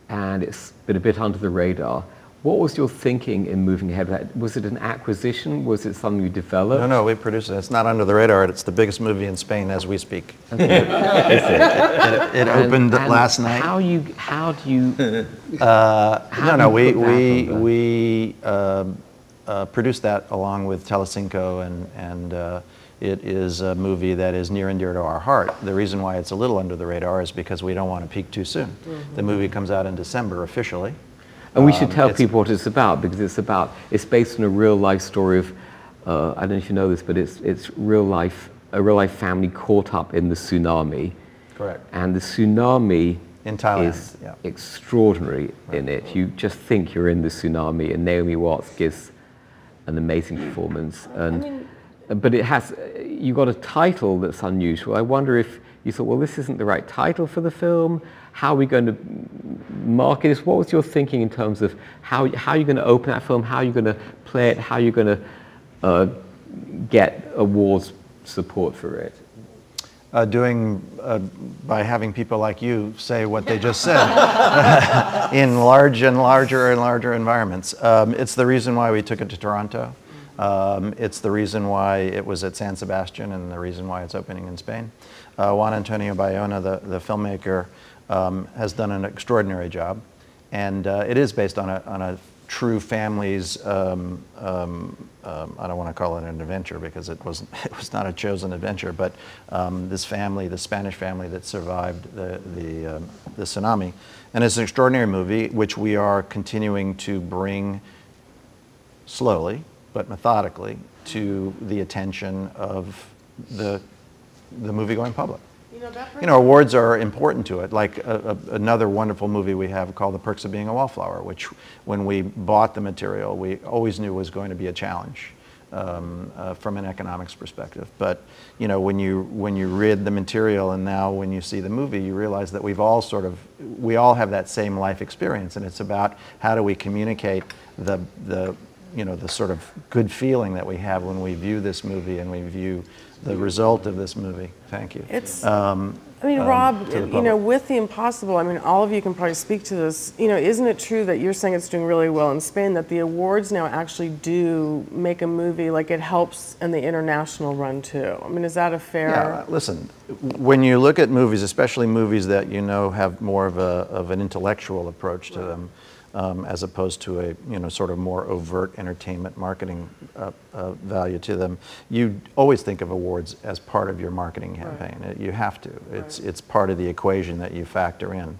and it's been a bit under the radar. What was your thinking in moving ahead with that? Was it an acquisition? Was it something you developed? No, no, we produced it. It's not under the radar. It's the biggest movie in Spain as we speak. Okay. it it, it and, opened and last night. How you, how do you... Uh, how no, do you no, we, we, we uh, uh, produced that along with Telecinco and... and uh, it is a movie that is near and dear to our heart. The reason why it's a little under the radar is because we don't want to peak too soon. Mm-hmm. The movie comes out in December officially. And we um, should tell people what it's about because it's about, it's based on a real life story of, uh, I don't know if you know this, but it's, it's real life, a real life family caught up in the tsunami. Correct. And the tsunami in Thailand is yeah. extraordinary right. in it. You just think you're in the tsunami and Naomi Watts gives an amazing performance. And I mean, but it has, you got a title that's unusual. I wonder if you thought, well, this isn't the right title for the film. How are we going to market this? What was your thinking in terms of how, how you're going to open that film? How you're going to play it? How you're going to uh, get awards support for it? Uh, doing, uh, by having people like you say what they just said in large and larger and larger environments. Um, it's the reason why we took it to Toronto. Um, it's the reason why it was at San Sebastian and the reason why it's opening in Spain. Uh, Juan Antonio Bayona, the, the filmmaker, um, has done an extraordinary job. And uh, it is based on a, on a true family's, um, um, um, I don't want to call it an adventure because it, wasn't, it was not a chosen adventure, but um, this family, the Spanish family that survived the, the, um, the tsunami. And it's an extraordinary movie which we are continuing to bring slowly, but methodically to the attention of the, the movie-going public. You know, that you know, awards are important to it, like a, a, another wonderful movie we have called The Perks of Being a Wallflower, which when we bought the material, we always knew was going to be a challenge. um, uh, from an economics perspective. But you know, when you when you read the material and now when you see the movie, you realize that we've all sort of we all have that same life experience, and it's about how do we communicate the the you know the sort of good feeling that we have when we view this movie and we view the result of this movie. Thank you. It's. Um, I mean, um, Rob, you know, with The Impossible, I mean, all of you can probably speak to this. You know, isn't it true that you're saying it's doing really well in Spain, that the awards now actually do make a movie, like it helps in the international run, too? I mean, is that a fair... Yeah, listen, when you look at movies, especially movies that, you know, have more of, a, of an intellectual approach to them, um, as opposed to a, you know, sort of more overt entertainment marketing uh, uh, value to them, you always think of awards as part of your marketing campaign. Right. It, you have to. Right. It's, it's part of the equation that you factor in.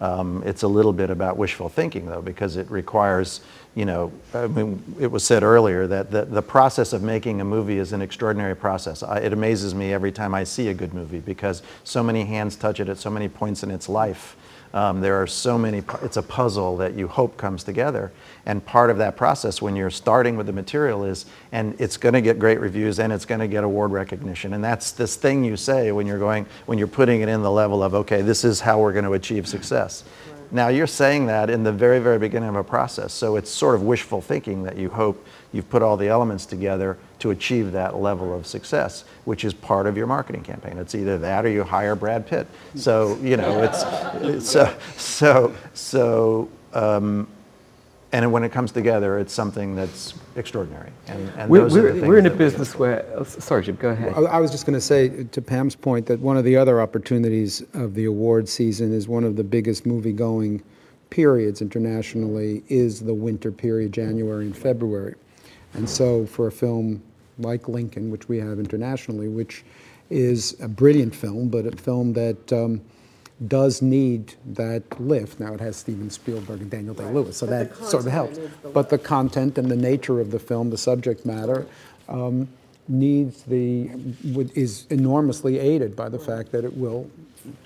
Um, it's a little bit about wishful thinking, though, because it requires, you know, I mean, it was said earlier that the, the process of making a movie is an extraordinary process. I, it amazes me every time I see a good movie, because so many hands touch it at so many points in its life. Um, there are so many, it's a puzzle that you hope comes together. And part of that process when you're starting with the material is, and it's going to get great reviews and it's going to get award recognition. And that's this thing you say when you're going, when you're putting it in the level of, okay, this is how we're going to achieve success. Right. Now you're saying that in the very, very beginning of a process. So it's sort of wishful thinking that you hope you've put all the elements together to achieve that level of success, which is part of your marketing campaign. It's either that or you hire Brad Pitt. So, you know, it's, so, so, so, um, and when it comes together, it's something that's extraordinary. And, and we're, those we're, are the things we're in a business where, oh, sorry, Jim, go ahead. I was just going to say, to Pam's point, that one of the other opportunities of the award season is one of the biggest movie-going periods internationally is the winter period, January and February. And so for a film like Lincoln, which we have internationally, which is a brilliant film, but a film that um, does need that lift. Now it has Steven Spielberg and Daniel Day-Lewis, so that sort of helps. But the content and the nature of the film, the subject matter, um, needs the, is enormously aided by the fact that it will,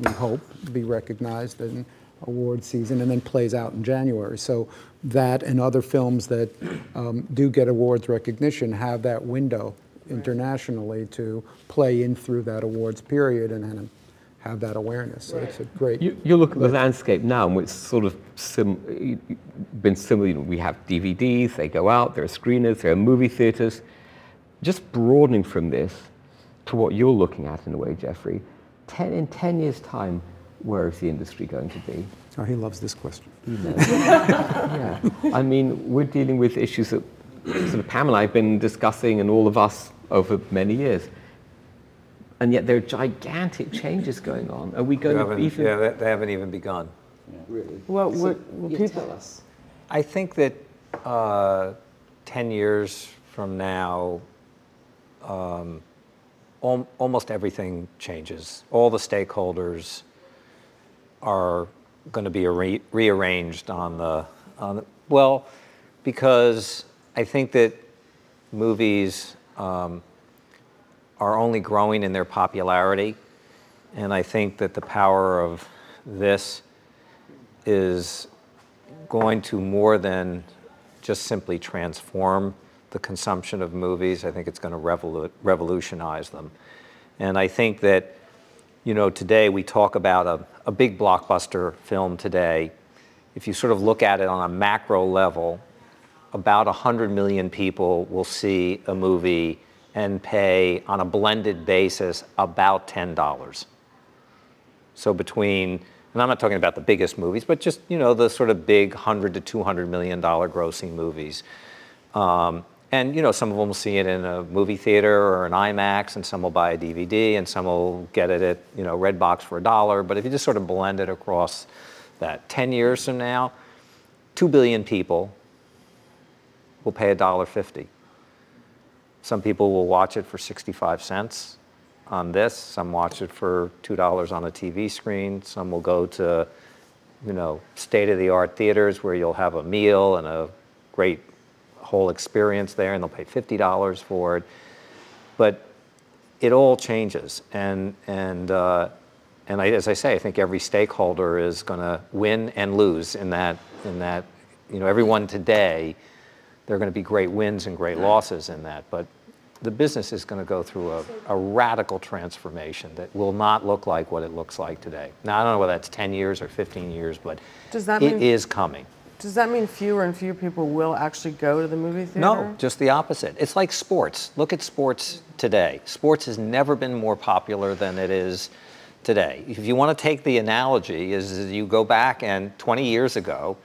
we hope, be recognized in award season and then plays out in January. So that and other films that um, do get awards recognition have that window internationally right. to play in through that awards period and, and have that awareness. So right. it's a great... You, you look at the landscape now and it's sort of sim been similar. You know, we have D V Ds, they go out, there are screeners, there are movie theaters. Just broadening from this to what you're looking at in a way, Jeffrey, ten, in ten years' time, where is the industry going to be? Oh, he loves this question. He knows. Yeah. I mean, we're dealing with issues that sort of Pam and I have been discussing and all of us over many years. And yet there are gigantic changes going on. Are we going to even... Yeah, they haven't even begun. Yeah. Really? Well, so, well you tell us. I think that uh, ten years from now, um, al almost everything changes. All the stakeholders are going to be re rearranged on the, on the, well, because I think that movies um, are only growing in their popularity, and I think that the power of this is going to more than just simply transform the consumption of movies. I think it's going to revolu revolutionize them. And I think that, you know, today we talk about a, a big blockbuster film today. If you sort of look at it on a macro level, about one hundred million people will see a movie and pay, on a blended basis, about ten dollars. So between, and I'm not talking about the biggest movies, but just, you know, the sort of big one hundred to two hundred million dollar grossing movies. Um, And, you know, some of them will see it in a movie theater or an IMAX, and some will buy a D V D, and some will get it at, you know, Redbox for a dollar. But if you just sort of blend it across that, ten years from now, two billion people will pay a dollar fifty. Some people will watch it for sixty-five cents on this. Some watch it for two dollars on a T V screen. Some will go to, you know, state-of-the-art theaters where you'll have a meal and a great whole experience there, and they'll pay fifty dollars for it. But it all changes, and and uh, and I, as I say, I think every stakeholder is going to win and lose in that in that. You know, everyone today there are going to be great wins and great losses in that, but the business is going to go through a, a radical transformation that will not look like what it looks like today. Now, I don't know whether that's ten years or fifteen years, but does that it mean, is coming. Does that mean fewer and fewer people will actually go to the movie theater? No, just the opposite. It's like sports. Look at sports today. Sports has never been more popular than it is today. If you want to take the analogy, is you go back and twenty years ago,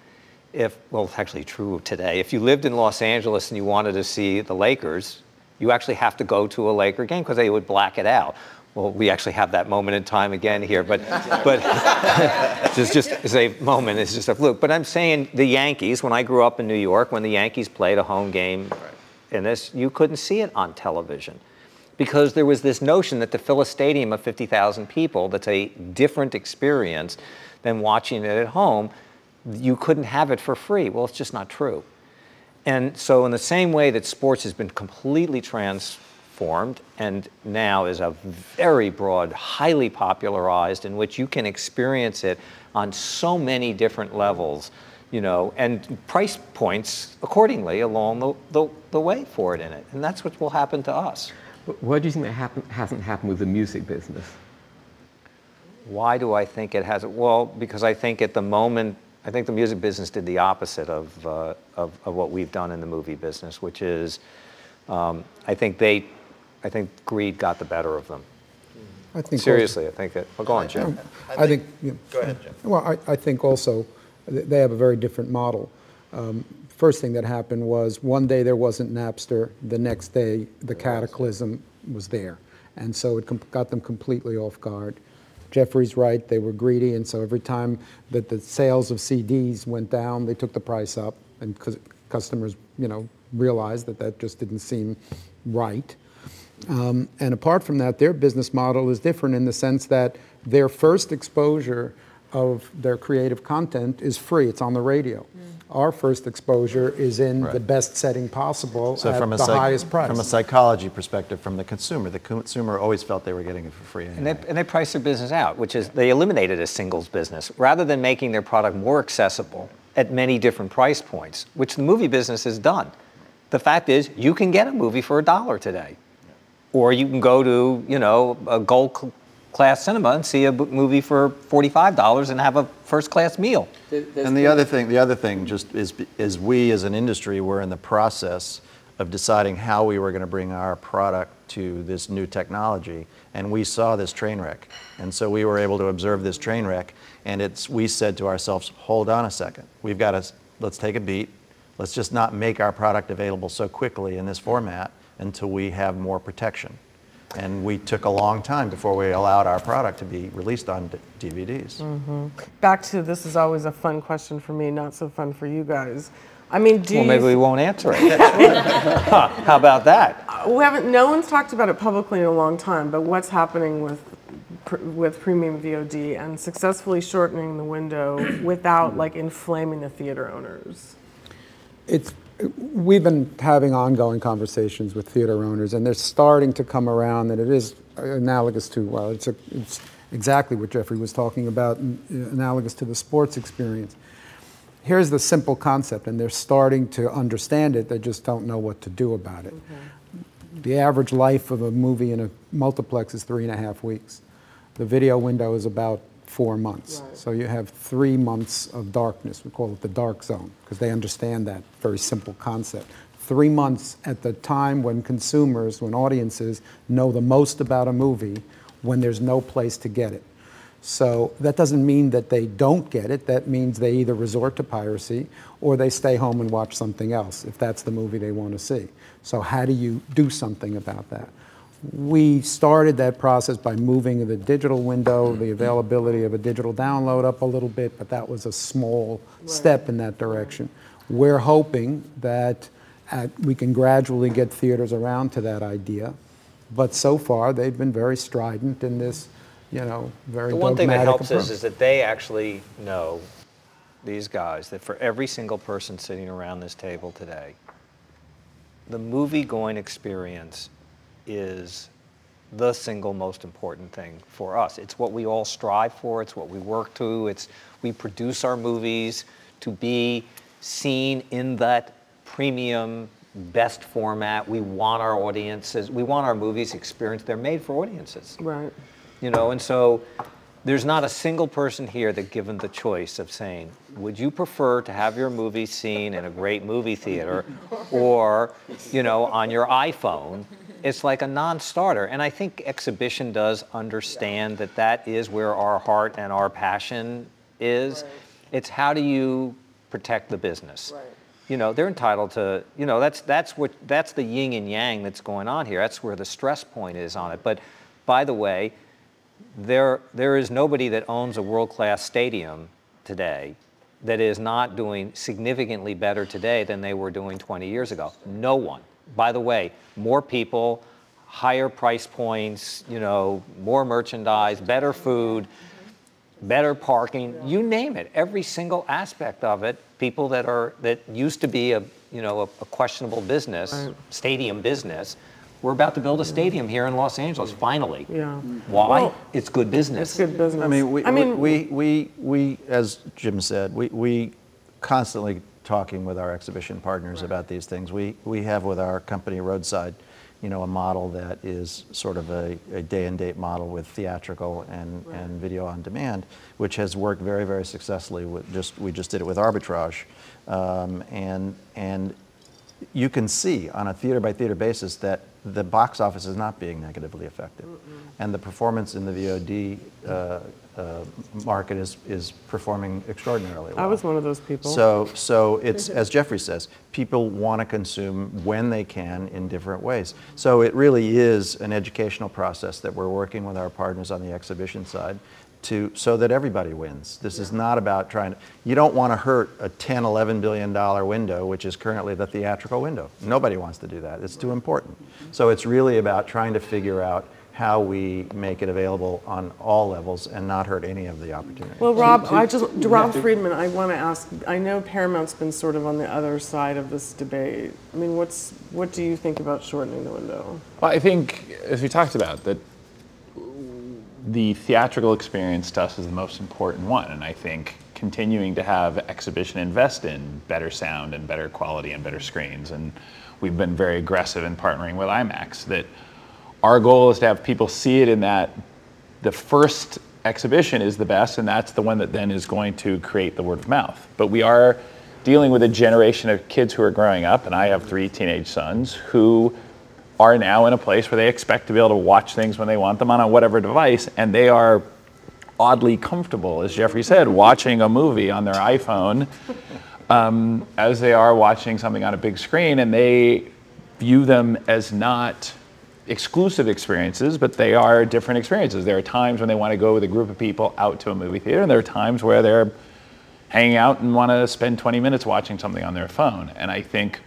if, well, it's actually true today, if you lived in Los Angeles and you wanted to see the Lakers, you actually have to go to a Laker game because they would black it out. Well, we actually have that moment in time again here, but but it's just it's a moment, it's just a fluke. But I'm saying the Yankees, when I grew up in New York, when the Yankees played a home game in this, you couldn't see it on television because there was this notion that to fill a stadium of fifty thousand people, that's a different experience than watching it at home. You couldn't have it for free. Well, it's just not true. And so in the same way that sports has been completely transformed and now is a very broad, highly popularized, in which you can experience it on so many different levels, you know, and price points accordingly along the, the, the way for it in it. And that's what will happen to us. Why do you think that happen, hasn't happened with the music business? Why do I think it hasn't? Well, because I think at the moment, I think the music business did the opposite of, uh, of, of what we've done in the movie business, which is, um, I think they, I think greed got the better of them. I think seriously, also, I think it, well, go on, Jim. I, I, I think, think yeah. Go ahead, Jim. Well, I, I think also they have a very different model. Um, first thing that happened was one day there wasn't Napster, the next day the cataclysm was there. And so it got them completely off guard. Jeffrey's right, they were greedy, and so every time that the sales of C Ds went down, they took the price up, and customers, you know, realized that that just didn't seem right. Um, and apart from that, their business model is different in the sense that their first exposure of their creative content is free, it's on the radio. Mm. Our first exposure is in right. the best setting possible so at from a the highest price. From a psychology perspective, from the consumer, the consumer always felt they were getting it for free. Anyway. And, they, and they priced their business out, which is they eliminated a singles business rather than making their product more accessible at many different price points, which the movie business has done. The fact is, you can get a movie for a dollar today, or you can go to, you know, a gold class cinema and see a movie for forty-five dollars and have a first-class meal. There's and the other thing, the other thing, just is, is we as an industry were in the process of deciding how we were going to bring our product to this new technology, and we saw this train wreck, and so we were able to observe this train wreck, and it's we said to ourselves, hold on a second, we've got to let's take a beat, let's just not make our product available so quickly in this format until we have more protection. And we took a long time before we allowed our product to be released on D V Ds. Mm-hmm. Back to this is always a fun question for me, not so fun for you guys. I mean, do well, you maybe we won't answer it. Huh, how about that? Uh, we haven't. No one's talked about it publicly in a long time. But what's happening with pr with premium V O D and successfully shortening the window without like inflaming the theater owners? It's. We've been having ongoing conversations with theater owners, and they're starting to come around, and it is analogous to, well, it's, a, it's exactly what Jeffrey was talking about, analogous to the sports experience. Here's the simple concept, and they're starting to understand it, they just don't know what to do about it. Okay. The average life of a movie in a multiplex is three and a half weeks. The video window is about four months. Right. So you have three months of darkness. We call it the dark zone, because they understand that very simple concept. Three months at the time when consumers, when audiences know the most about a movie, when there's no place to get it. So that doesn't mean that they don't get it. That means they either resort to piracy or they stay home and watch something else, if that's the movie they want to see. So how do you do something about that? We started that process by moving the digital window, the availability of a digital download up a little bit, but that was a small right. step in that direction. We're hoping that at, we can gradually get theaters around to that idea, but so far they've been very strident in this, you know, very dogmatic approach. The one thing that helps us is that they actually know, these guys, that for every single person sitting around this table today, the movie-going experience is the single most important thing for us. It's what we all strive for, it's what we work to, it's we produce our movies to be seen in that premium, best format. We want our audiences, we want our movies experience. They're made for audiences. Right. You know, and so there's not a single person here that given the choice of saying, would you prefer to have your movie seen in a great movie theater or, you know, on your iPhone? It's like a non-starter. And I think exhibition does understand that that is where our heart and our passion is. Right. It's how do you protect the business? Right. You know, they're entitled to, you know, that's, that's, what, that's the yin and yang that's going on here. That's where the stress point is on it. But by the way, there, there is nobody that owns a world-class stadium today that is not doing significantly better today than they were doing twenty years ago. No one. By the way, more people, higher price points, you know, more merchandise, better food, better parking, you name it. Every single aspect of it, people that are, that used to be a, you know, a, a questionable business, right. stadium business, we're about to build a stadium here in Los Angeles, finally. Yeah. Why? Well, it's good business. It's good business. I mean, we, I mean, we, we, we, we as Jim said, we, we constantly talking with our exhibition partners right. about these things. We, we have with our company Roadside, you know, a model that is sort of a, a day-and-date model with theatrical and, right. and video on demand, which has worked very, very successfully. With just, we just did it with Arbitrage. Um, and, and you can see on a theater-by-theater basis that the box office is not being negatively affected. Mm-hmm. And the performance in the V O D uh, uh, market is, is performing extraordinarily well. I was one of those people. So, so it's, as Jeffrey says, people want to consume when they can in different ways. So it really is an educational process that we're working with our partners on the exhibition side to, so that everybody wins. This yeah. is not about trying to, you don't want to hurt a ten, eleven billion dollar window, which is currently the theatrical window. Nobody wants to do that. It's too important. So it's really about trying to figure out how we make it available on all levels and not hurt any of the opportunities. Well, Rob, I just, Rob Friedman, I want to ask, I know Paramount's been sort of on the other side of this debate. I mean, what's, what do you think about shortening the window? Well, I think, as we talked about, that the theatrical experience to us is the most important one, and I think continuing to have exhibition invest in better sound and better quality and better screens, and we've been very aggressive in partnering with IMAX, that our goal is to have people see it in that the first exhibition is the best, and that's the one that then is going to create the word of mouth. But we are dealing with a generation of kids who are growing up, and I have three teenage sons who are now in a place where they expect to be able to watch things when they want them on a whatever device, and they are oddly comfortable, as Jeffrey said, watching a movie on their iPhone um, as they are watching something on a big screen, and they view them as not exclusive experiences, but they are different experiences. There are times when they want to go with a group of people out to a movie theater, and there are times where they're hanging out and want to spend twenty minutes watching something on their phone. And I think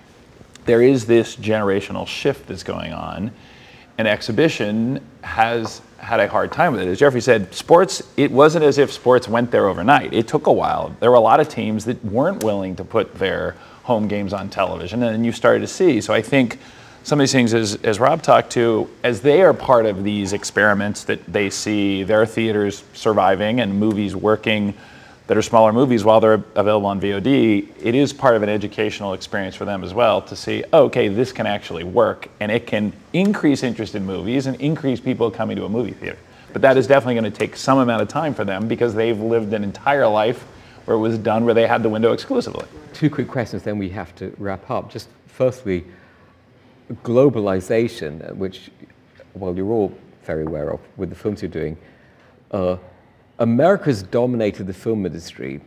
there is this generational shift that's going on, and exhibition has had a hard time with it. As Jeffrey said, sports, it wasn't as if sports went there overnight. It took a while. There were a lot of teams that weren't willing to put their home games on television, and you started to see. So I think some of these things, as, as Rob talked to, as they are part of these experiments that they see their theaters surviving and movies working that are smaller movies while they're available on V O D, it is part of an educational experience for them as well to see, oh, okay, this can actually work, and it can increase interest in movies and increase people coming to a movie theater. But that is definitely going to take some amount of time for them because they've lived an entire life where it was done where they had the window exclusively. Two quick questions, then we have to wrap up. Just firstly, globalization, which, well, you're all very aware of with the films you're doing, uh, America's dominated the film industry,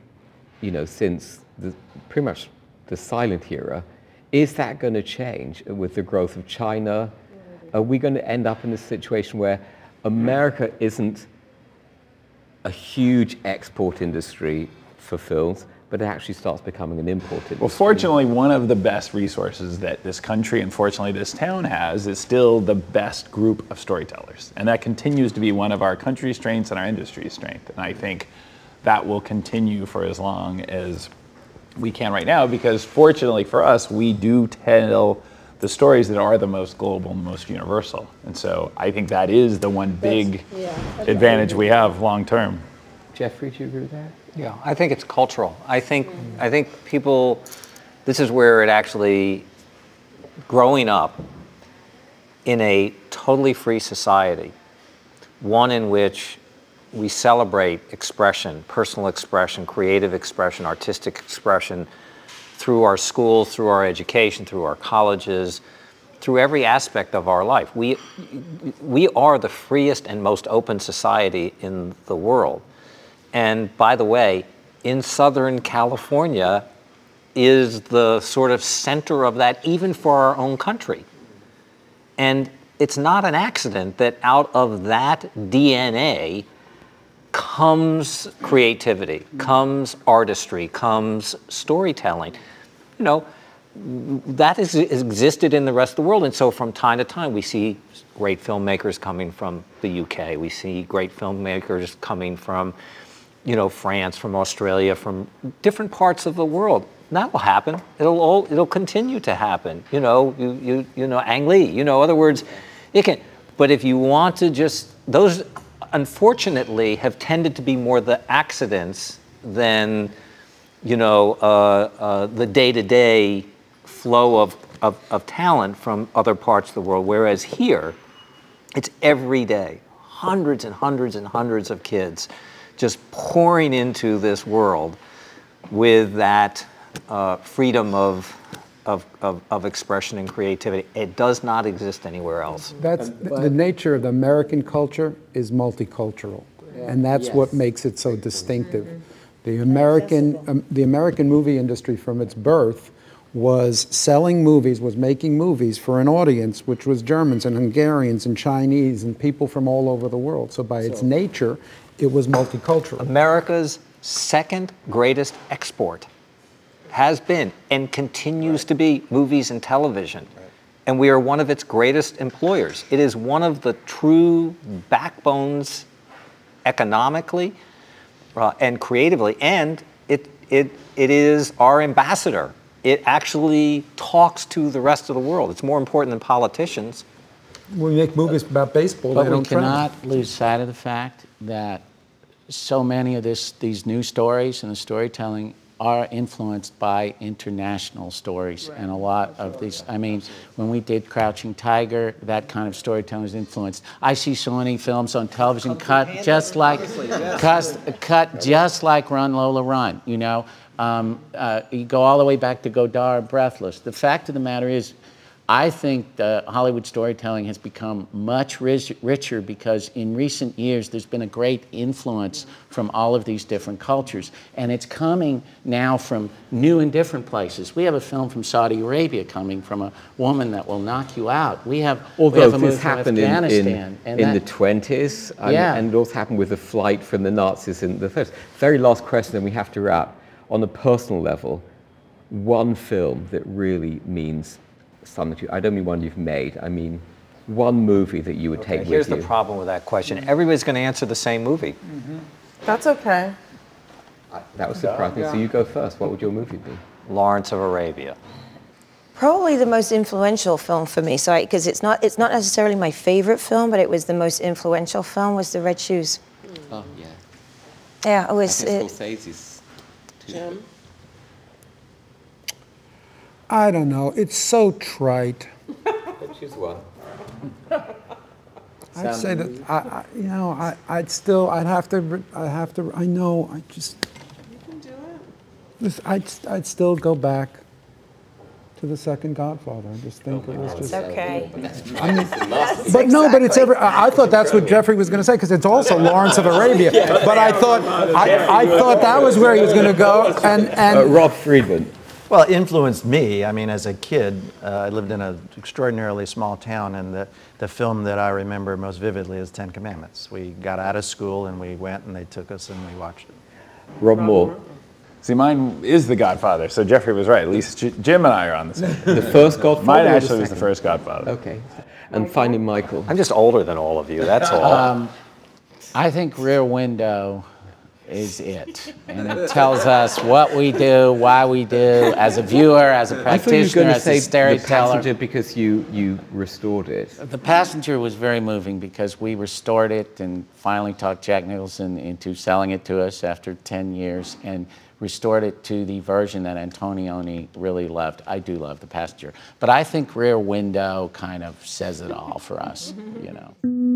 you know, since the, pretty much the silent era. Is that going to change with the growth of China? Are we going to end up in a situation where America isn't a huge export industry for films, but it actually starts becoming an import industry? Well, fortunately, one of the best resources that this country, and fortunately this town has, is still the best group of storytellers. And that continues to be one of our country's strengths and our industry's strength. And I think that will continue for as long as we can right now, because fortunately for us, we do tell the stories that are the most global and the most universal. And so I think that is the one big yeah, advantage we have long term. Jeffrey, do you agree with that? Yeah, I think it's cultural. I think, mm-hmm. I think people This is where it actually, growing up in a totally free society, one in which we celebrate expression, personal expression, creative expression, artistic expression, through our schools, through our education, through our colleges, through every aspect of our life. We, we are the freest and most open society in the world. And by the way, in Southern California is the sort of center of that, even for our own country. And it's not an accident that out of that D N A comes creativity, comes artistry, comes storytelling. You know, that has existed in the rest of the world. And so from time to time, we see great filmmakers coming from the U K. We see great filmmakers coming from, you know, France, from Australia, from different parts of the world. And that will happen. It'll all, it'll continue to happen. You know, you, you, you know, Ang Lee, you know, in other words, it can. But if you want to just, those unfortunately have tended to be more the accidents than, you know, uh, uh, the day-to-day flow of, of, of talent from other parts of the world. Whereas here, it's every day, hundreds and hundreds and hundreds of kids just pouring into this world with that uh, freedom of, of, of, of expression and creativity. It does not exist anywhere else. That's but, the nature of the American culture is multicultural, yeah. and that's yes. what makes it so distinctive. Mm-hmm. The American, um, the American movie industry from its birth was selling movies, was making movies for an audience which was Germans and Hungarians and Chinese and people from all over the world. So by so, its nature, it was multicultural. America's second greatest export has been and continues right. to be movies and television. Right. And we are one of its greatest employers. It is one of the true backbones economically uh, and creatively. And it, it, it is our ambassador. It actually talks to the rest of the world. It's more important than politicians. We make movies about baseball. But they we don't cannot try. lose sight of the fact that so many of this, these new stories and the storytelling are influenced by international stories. Right. And a lot Absolutely. of these, I mean, Absolutely. when we did Crouching Tiger, that kind of storytelling was influenced. I see so many films on television cut just like, yes. cut, cut just like Run Lola Run, you know? Um, uh, you go all the way back to Godard and Breathless. The fact of the matter is, I think the Hollywood storytelling has become much rich, richer because in recent years there's been a great influence from all of these different cultures. And it's coming now from new and different places. We have a film from Saudi Arabia coming from a woman that will knock you out. We have, Although we have a movie from Afghanistan. In, in, and in that, the twenties, and, yeah. and also happened with the flight from the Nazis in the thirties. Very last question, and we have to wrap. On a personal level, one film that really means something to you. I don't mean one you've made. I mean one movie that you would okay, take with you. Here's the problem with that question. Everybody's going to answer the same movie. Mm-hmm. That's okay. I, that was surprising. Yeah, yeah. So you go first. What would your movie be? Lawrence of Arabia. Probably the most influential film for me. So because it's not it's not necessarily my favorite film, but it was the most influential film. Was The Red Shoes. Mm. Oh yeah. Yeah, it was. I think it, Jim? I don't know. It's so trite. Choose one. I'd say that I, I, you know, I, I'd still, I'd have to, I have to. I know. I just. You can do it. I'd, I'd still go back to the second Godfather. I just think oh it was God, just. It's okay. I mean, yes, but no, exactly. but it's ever. I, I thought that's what Jeffrey was going to say because it's also Lawrence of Arabia. yeah, but I thought, I, I thought that was where he was going to go, and and. Uh, Rob Friedman. Well, it influenced me. I mean, as a kid, uh, I lived in an extraordinarily small town, and the, the film that I remember most vividly is Ten Commandments. We got out of school, and we went, and they took us, and we watched it. Rob Moore. See, mine is The Godfather, so Jeffrey was right. At least G Jim and I are on the same. The first Godfather? Mine actually was the first Godfather. Okay. And finally, Michael. I'm just older than all of you, that's all. Um, I think Rear Window is it. And it tells us what we do, why we do, as a viewer, as a practitioner, as a storyteller. The Passenger because you, you restored it. The Passenger was very moving because we restored it and finally talked Jack Nicholson into selling it to us after ten years and restored it to the version that Antonioni really loved. I do love The Passenger. But I think Rear Window kind of says it all for us, you know.